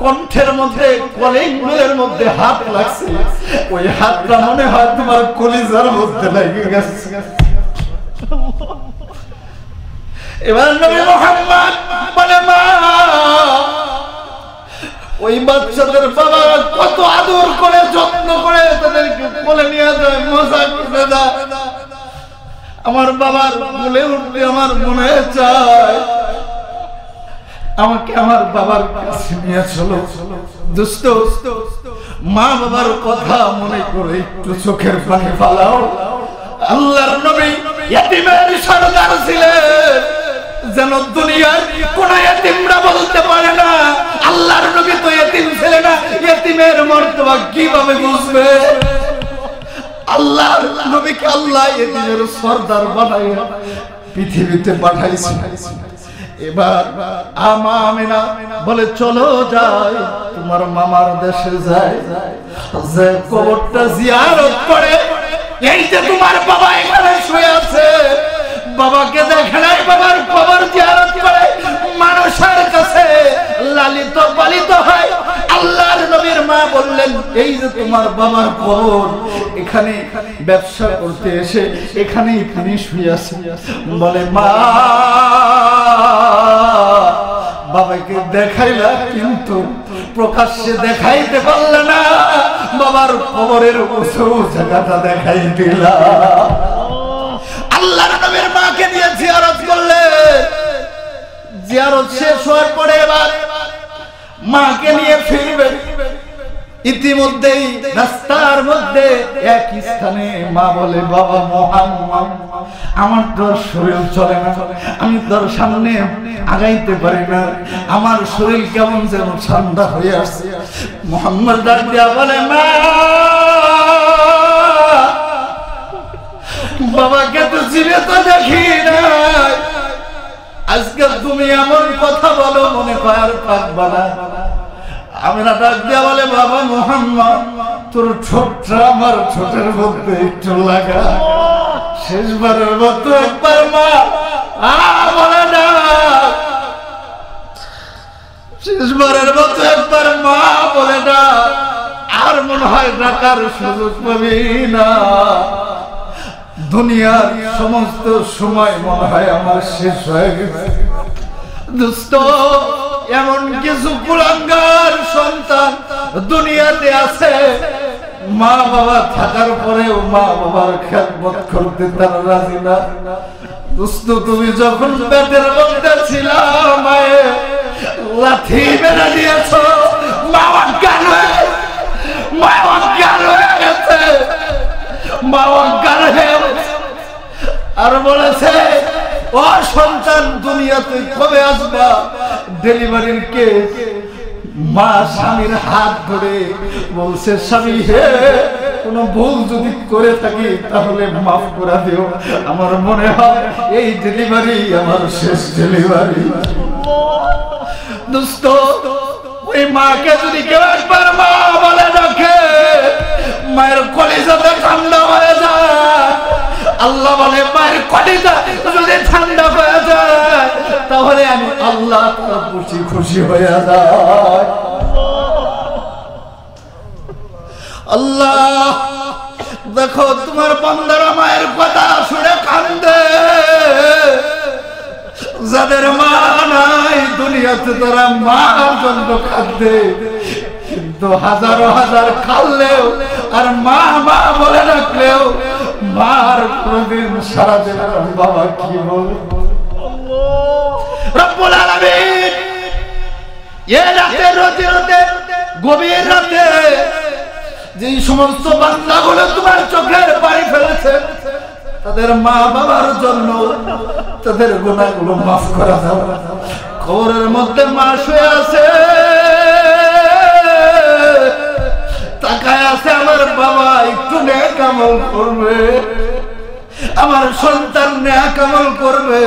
কণ্ঠের মধ্যে কলিং বেলের মধ্যে হাত লাগছে, ওই হাতটা মনে হয় তোমার কলিজার মধ্যে লেগে গেছে। এবার নবী মুহাম্মদ বলে, মা ওই বাচ্চাদের বাবা কত আদর করে যত্ন করে তাদেরকে কোলে নিয়ে যায়, মজা করে দেয়। আমার বাবার কোলে উঠতে আমার মনে চায়, আমাকে আমার বাবার কাছে নিয়ে চলো। দুষ্ট মা বাবার কথা মনে করে একটু চোখের পানি ফালাও। আল্লাহর নবী ইতিমের সরদার ছিলেন, যেন দুনিয়ার কোন ইতিমরা বলতে পারে না আল্লাহর নবী তো ইতিম ছিলেন না, ইতিমের মর্যাদা কিভাবে বুঝবে। আল্লাহর নবীকে আল্লাহ ইতিমের সরদার বানায় পৃথিবীতে পাঠাইছেন। এবার আমা আমিনা বলে, চলো যাই তোমার মামার দেশে যাই, যে কবরটা জিয়ারত করে, এই যে তোমার বাবা এখানে শুয়ে আছে, বাবাকে দেখে নাই, বাবার কবর জিয়ারত করে, মানুষের কাছে লালিত পালিত হয়। আল্লাহর নবীর মা বললেন, এই যে তোমার বাবার কবর, এখানে ব্যবসা করতে এসে এখানেই তিনি শুয়ে আছে। বলে, মা বাবাকে দেখাইলা কিন্তু প্রকাশ্যে দেখাইতে পারলে না, বাবার কবরের উঁচু জায়গাটা দেখাই দিলা। আল্লাহর নবীর মাকে নিয়ে জিয়ারত করলে, জিয়ারত শেষ হওয়ার পরে এবার মাকে নিয়ে ফিরবে। ইতিমধ্যেই রাস্তার মধ্যে এক স্থানে মা বলে, বাবা মোহাম্মদ আমার তো শরীর চলে না, আমি তোর সামনে আগাইতে পারি না, আমার শরীর কেমন যেন ঠান্ডা হয়ে আসছে। মোহাম্মদ ডাক দিয়া বলে, মা বাবাকে তো জীবে তো দেখি না, আজকে তুমি এমন কথা বলো মনে হয় আর পারবা না। আমরা ডাক দিয়া বলে, বাবা মোহাম্মদ তোর ঠোঁটটা আমার ঠোঁটের মধ্যে একটু লাগা, শেষবারের মতো একবার মা বলে না, শেষবারের মতো একবার মা বলে না, আর মনে হয় ডাকার সুযোগ পাবি না, দুনিয়ার সমস্ত সময় মনে হয় আমার শেষ হয়ে গেছে। দুষ্ট এমন কিছু কুলাঙ্গার সন্তান দুনিয়াতে আছে, মা বাবা থাকার পরেও মা বাবার খেদমত করতে তারা রাজি না। দোস্ত তুমি যখন পেটের মধ্যে ছিলা, মায়ে লাথি মেরে দিয়েছ, মা অজ্ঞান হয়ে, মা অজ্ঞান হয়ে গেছে, মা অজ্ঞান হয়ে আর বলেছে, ও সন্তান দুনিয়াতে কবে আসবা। ডেলিভারির কেস, মা স্বামীর হাত ধরে বলছে, স্বামী হে, কোনো ভুল যদি করে থাকি তাহলে মাফ করে দিও, আমার মনে হয় এই ডেলিভারি আমার শেষ ডেলিভারি। দোস্ত ওই মাকে যদি কেউ একবার মা বলে রাখে, মায়ের কলিজাতে ঠান্ডা হয়ে যায়। আল্লাহ বলে, মায়ের কলিজা যদি ঠান্ডা হয়ে যায় তাহলে আমি আল্লাহ খুশি খুশি হয়ে যায়। আল্লাহ দেখো তোমার বান্দারা মায়ের কথা শুনে কান্দে, যাদের মা নাই দুনিয়াতে তারা মার জন্য কাঁদে, কিন্তু হাজারো হাজার কাঁদলেও আর মা মা বলে রাখলেও একবার কোনদিন সারা দেবেন আমি বাবা কি বলবো রব্বুল আলামিন এই রাতে রোজে রোজে গভীর রাতে যেই সমস্ত বান্দাগুলো তোমার চোখের পানি ফেলেছে তাদের মা বাবার জন্য তাদের গুনাহগুলো মাফ করা দাও ঘরের মধ্যে মা শুয়ে আছে তাকায় আছে আমার বাবা একটু নেক আমল করবে আমার সন্তান নেক আমল করবে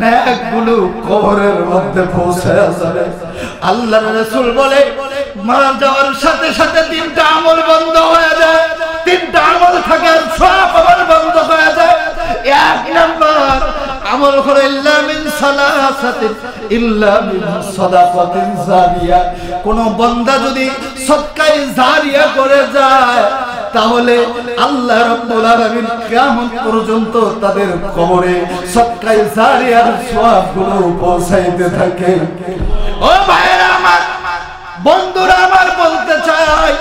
নেকগুলো কবরের মধ্যে পৌঁছে যাবে আল্লাহর রাসূল বলে মারা যাওয়ার সাথে সাথে তিনটা আমল বন্ধ হয়ে যায় তিনটা আমল থাকে সব আমল বন্ধ হয়ে যায় এক নাম্বার আমল হলো ইল্লা মিন সালাসাতিন ইল্লা মিন সাদাকাতিন জারিয়া কোন বান্দা যদি সদকায়ে জারিয়া করে যায় তাহলে আল্লাহ রাব্বুল আলামিন কিয়ামত পর্যন্ত তাদের কবরে সদকায়ে জারিয়ার সওয়াবগুলো পৌঁছাইতে থাকে ও ভাইরা আমার বন্ধুরা আমার বলতে চাই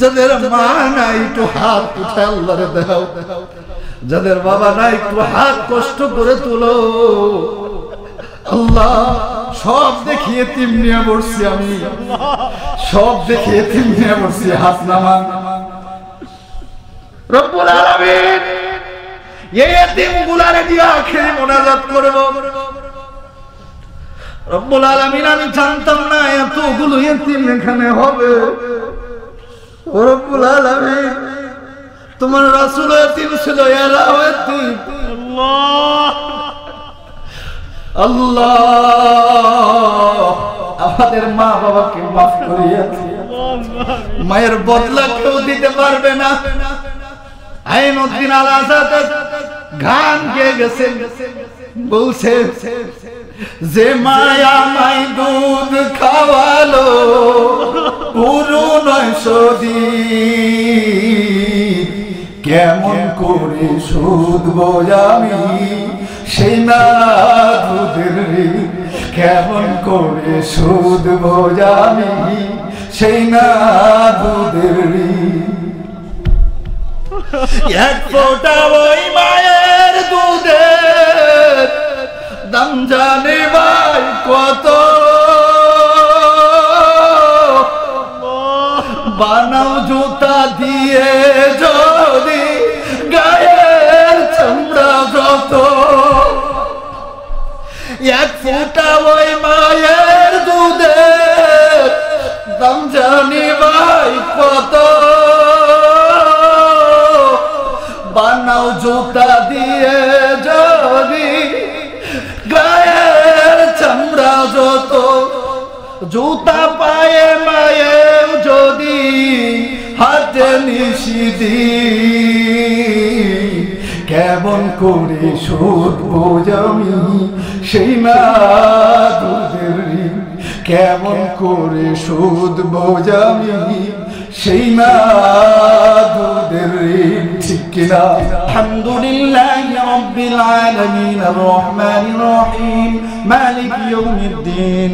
যাদের মা নাই তো হাত উঠায় আল্লাহরে দাও যাদের বাবা নাই তো হাত কষ্ট করে তুলো আল্লাহ সব দেখিয়ে তিমনিয়া বলছি আমি সব দেখিয়ে তিমনিয়া বলছি হাত নামান রব্বুল আলামিন এই এতিমগুলারে দিয়া আখেরি মোনাজাত করব রব্বুল আলামিন আমি জানতাম না এতগুলো এতিম এখানে হবে ও রব্বুল আলামিন তোমার রাসূল এতিম ছিল এরাও এতিম আল্লাহ আল্লাহ আমাদের মা বাবাকে মাফ করিয়া মায়ের বদলা কেউ দিতে পারবে না আইনুদ্দিন আল আজাদ গান গেয়ে গেছেন বলছে যে মায়া মাই দুধ খাওয়ালো পুরো নয়শদি কেমন করে সুদ বোঝামি সেই না দুধের কেমন করে সুদ বোঝামি সেই না দুধের এক ফোঁটা ওই মায়ের দুধের দাম জানি ভাই কত বানাও জুতা দিয়ে যদি গায়ের চামড়া যত এক ফোঁটা ওই মায়ের দুধের দাম জানি ভাই কত বানাও জুতা দিয়ে যদি গায়ের চামড়া যত জুতা পায়ে মায়ে যদি হাতে নিশিদি কেমন করে সুদ বোঝামি সেই না দুধের ঋণ কেমন করে সুদ বোঝামি সেই না দুধের ঋণ ঠিক কিনা আলহামদুলিল্লাহি রাব্বিল আলামিন আর রহমানির রহিম মালিক ইয়াউমিদ্দিন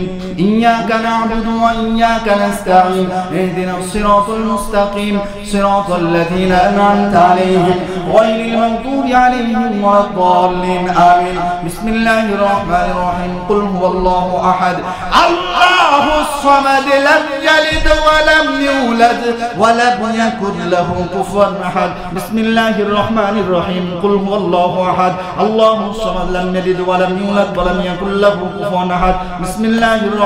إياك نعبد وإياك نستعين اهدنا الصراط المستقيم صراط الذين أنعمت عليهم غير المغضوب عليهم ولا الضالين آمين بسم الله الرحمن الرحيم قل هو الله أحد الله الصمد لم يلد ولم يولد ولم يكن له كفوا أحد بسم الله الرحمن الرحيم قل هو الله أحد الله الصمد لم يلد ولم يولد ولم يكن له كفوا أحد بسم الله الرحمن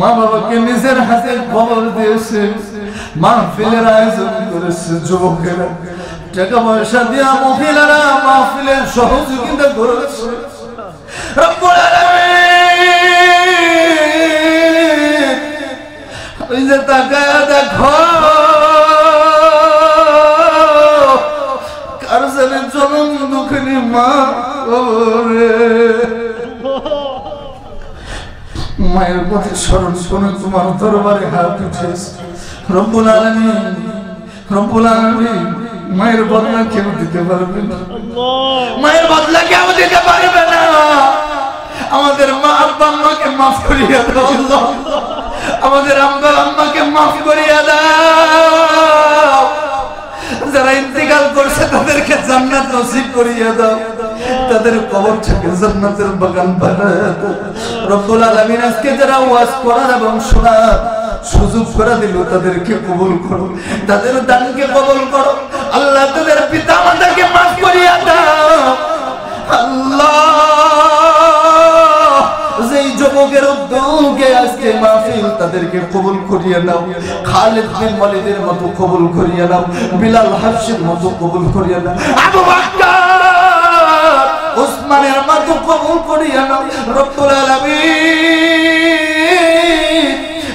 মা বাবাকে নিজের হাতে খবর দিয়েছে, মাহফিলের আয়োজন করেছে যুবকেরা, টাকা পয়সা দিয়া মহিলারা মাহফিলের সহযোগিতা করেছে। রব্বুল আলামিন ওই যে তাকায়া দেখো কার জানে জনম দুঃখিনী মা, ওরে মায়ের পথে স্মরণ শুনে তোমার দরবারে হাত উঠেছে। রব্বুল আলামিন মায়ের বদলা কেউ দিতে পারবে না, মায়ের বদলা কেউ দিতে পারবে না। আমাদের মা আব্বা আম্মাকে মাফ করিয়া দাও আল্লাহ, আমাদের আব্বা আম্মাকে মাফ করিয়া দাও, যারা ইন্তেকাল করছে তাদেরকে জান্নাত নসিব করিয়া দাও, তাদের কবর থেকে জান্নাতের বাগান বানায়া দাও। রব্বুল আলামিন আজকে যারা ওয়াজ করার এবং শোনার সুযোগ করে দিল তাদেরকে কবুল করো, তাদের দানকে কবুল করো আল্লাহ, তাদের পিতা মাতাকে মাফ করিয়া দাও আল্লাহ, যেই যুবকের উদ্যোগে আজকে মাহফিল তাদেরকে কবুল করিয়া নাও, খালিদ বিন ওয়ালিদের মতো কবুল করিয়া নাও, বিলাল হাবশির মতো কবুল করিয়া নাও, আবু উসমানের মতো কবুল করিয়া নাও। রব্বুল আলামিন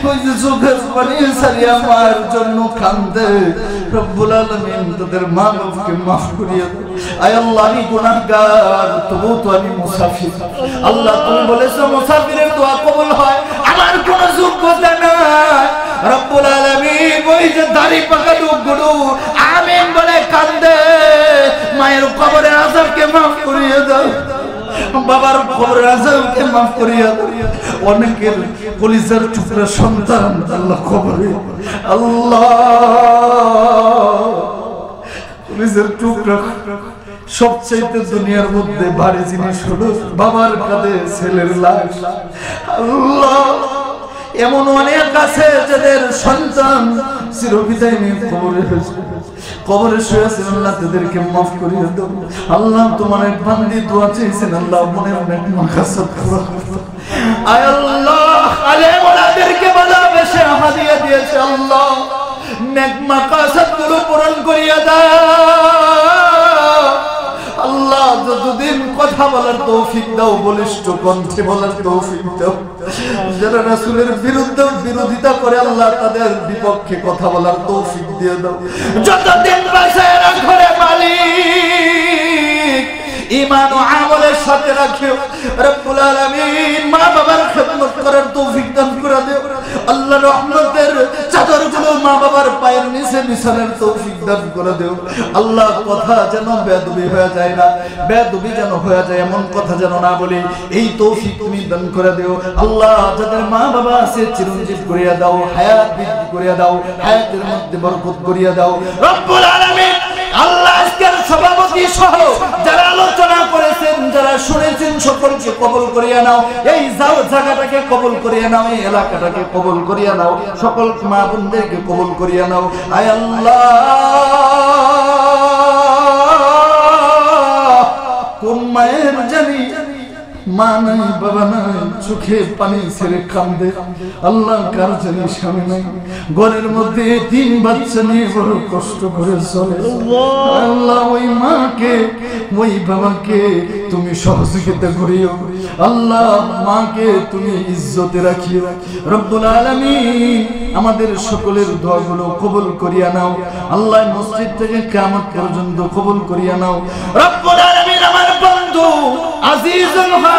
ওই সুখের পানি সারিয়া মার জন্য কান্দে, রব্বুল আলামিন তাদের মা বাবাকে মাফ করিয়া দাও। আয় আল্লাহ আমি গুনাহগার, তবু তো আমি মুসাফির আল্লাহ, তুমি বলেছো মুসাফিরের দোয়া কবুল হয়, আমার কোনো যোগ্যতা নাই। রব্বুল আলামিন ওই যে দাড়ি পাকা লোকগুলো আমিন বলে কান্দে, মায়ের কবরের আযাবকে মাফ করিয়ে দাও, বাবার কবরের আযাবকে মাফ করিয়ে দাও। অনেকের কলিজার টুকরা সন্তান আল্লাহ কবরে, আল্লাহ কলিজার টুকরা, সবচাইতে দুনিয়ার মধ্যে ভারী জিনিস হলো বাবার কাঁধে ছেলের লাশ। আল্লাহ এমন অনেক আছে যাদের সন্তান চিরবিদায় নিয়ে কবরে কবরে শুয়ে আছে, আল্লাহ তাদেরকে মাফ করিয়ে দাও। আল্লাহ তোমার এক বান্দি দোয়া চেয়েছেন, আল্লাহ মনে অনেক মাকাসাদ করা। আয় আল্লাহ আলেম ওলাদেরকে ভালোবেসে হাদিয়া দিয়েছে আল্লাহ, নেক মাকাসাদগুলো পূরণ করিয়ে দাও আল্লাহ, যতদিন কথা বলার তৌফিক দাও, বলিষ্ঠ কণ্ঠে বলার তৌফিক দাও। যারা রাসূলের বিরুদ্ধে বিরোধিতা করে আল্লাহ তাদের বিপক্ষে কথা বলার তৌফিক দিয়ে দাও। যতদিন বাঁচায় রাখো রে মালিক ঈমান ও আমল সাথে রাখিও রব্বুল আলামিন। মা বাবার খেদমত করার তৌফিক দান করে দিও আল্লাহ। রহমতের চাদরগুলো মা বাবার পায়ের নিচে বিছানোর তৌফিক দান করে দিও আল্লাহ। কথা যেন বেয়াদবি হয়ে যায় না, বেয়াদবি যেন হয়ে যায় এমন কথা যেন না বলি, এই তৌফিক তুমি দান করে দিও আল্লাহ। যাদের মা বাবা আছে চিরঞ্জীব করিয়া দাও, হায়াত বৃদ্ধি করিয়া দাও, হায়াতের মধ্যে বরকত করিয়া দাও রব্বুল আলামিন। আল্লাহ আজকের সভাপতি সহ যারা আলোচনা করেছেন, যারা শুনেছেন সকলকে কবুল করিয়া নাও, এই জায়গাটাকে কবুল করিয়া নাও, এই এলাকাটাকে কবুল করিয়া নাও, সকল মা বোনদেরকে কবুল করিয়া নাও। আয় আল্লাহ, কোন মায়ের জানি মা নাই বাবা নাই, চোখে পানি ছেড়ে কান্দে আল্লাহ। কার জানি স্বামী নাই, ঘরের মধ্যে তিন বাচ্চা নিয়ে বড় কষ্ট করে চলে আল্লাহ। ওই মাকে ওই বাবাকে তুমি সহযোগিতা করিও আল্লাহ, মাকে তুমি ইজ্জতে রাখিও রব্বুল আলামিন। আমাদের সকলের দোয়াগুলো কবুল করিয়া নাও আল্লাহ, মসজিদ থেকে কিয়ামত পর্যন্ত কবুল করিয়া নাও রব্বুল আলামিন। আমার বন্ধু আজিজুল হক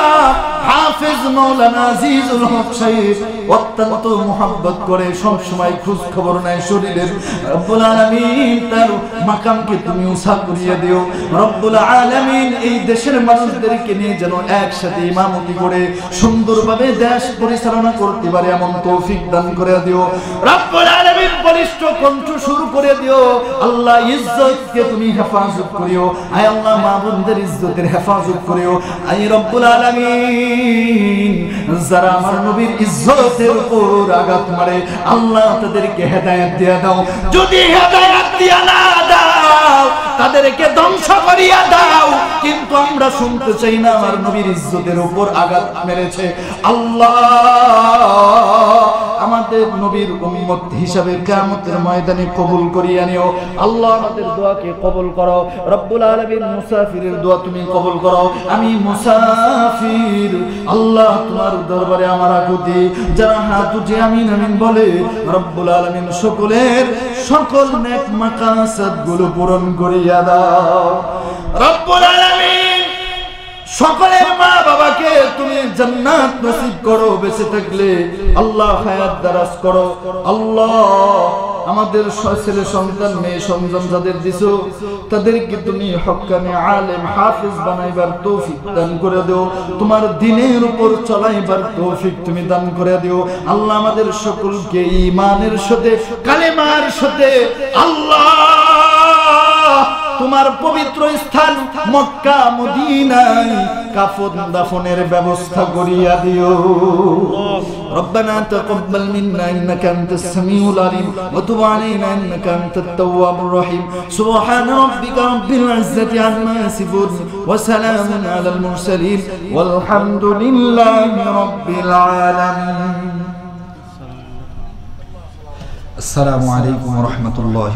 হাফেজ মাওলানা আজিজুল হক সাহেব অত্যন্ত মুহাব্বত করে, সব সময় খোঁজ খবর নেয় শরীরের রব্বুল আলামিন। তার মাকামকে তুমি উঁচা করিয়ে দিও রব্বুল আলামিন। এই দেশের মানুষদেরকে নিয়ে যেন একসাথে ইমামতি করে সুন্দরভাবে দেশ পরিচালনা করতে পারে এমন তৌফিক দান করে দিও রব্বুল আলামিন। বলিষ্ঠ কণ্ঠ শুরু করে দিও আল্লাহ, ইজ্জতকে তুমি হেফাজত করিও আয় আল্লাহ, মা বোনদের ইজ্জতের হেফাজত করিও আয় রব্বুল আলামিন। যারা আমার নবীর ইজ্জতের উপর আঘাত মারে আল্লাহ তাদেরকে হেদায়েত দিয়া দাও, যদি হেদায়েত দিয়া না দাও তাদেরকে ধ্বংস করিয়া দাও। কিন্তু আমরা শুনতে চাই না আমার নবীর ইজ্জতের উপর আঘাত মেরেছে আল্লাহ। আমাদের নবীর উম্মত হিসাবে কিয়ামতের ময়দানে কবুল করিয়া নিও আল্লাহ। আমাদের দোয়াকে কবুল করো রব্বুল আলামিন। মুসাফিরের দোয়া তুমি কবুল করো, আমি মুসাফির আল্লাহ তোমার দরবারে আমার আকুতি। যারা হাত উঠে আমিন আমিন বলে রব্বুল আলামিন সকলের সকল নেক মাকাসাদগুলো পূরণ করিয়া দাও রব্বুল আলামিন। সকলের মা বাবাকে তুমি জান্নাত নসিব করো, বেঁচে থাকলে আল্লাহ হায়াত দারাজ করো আল্লাহ। আমাদের ছেলে সন্তান মেয়ে সন্তান যাদের দিছো তাদেরকে তুমি হক্কানি আলেম হাফেজ বানাইবার তৌফিক দান করে দিও, তোমার দ্বীনের উপর চলাইবার তৌফিক তুমি দান করে দিও আল্লাহ। আমাদের সকলকে ঈমানের সাথে কালেমার সাথে আল্লাহ তোমার পবিত্র স্থান মক্কা মদিনায় কাফন দাফনের ব্যবস্থা করিয়া দিও ربنا تقبل منا انك انت السميع العليم وتب علينا انك انت التواب الرحيم سبحان ربك رب العزه عما يصفون وسلام على المرسلين والحمد لله رب العالمين السلام عليكم ورحمه الله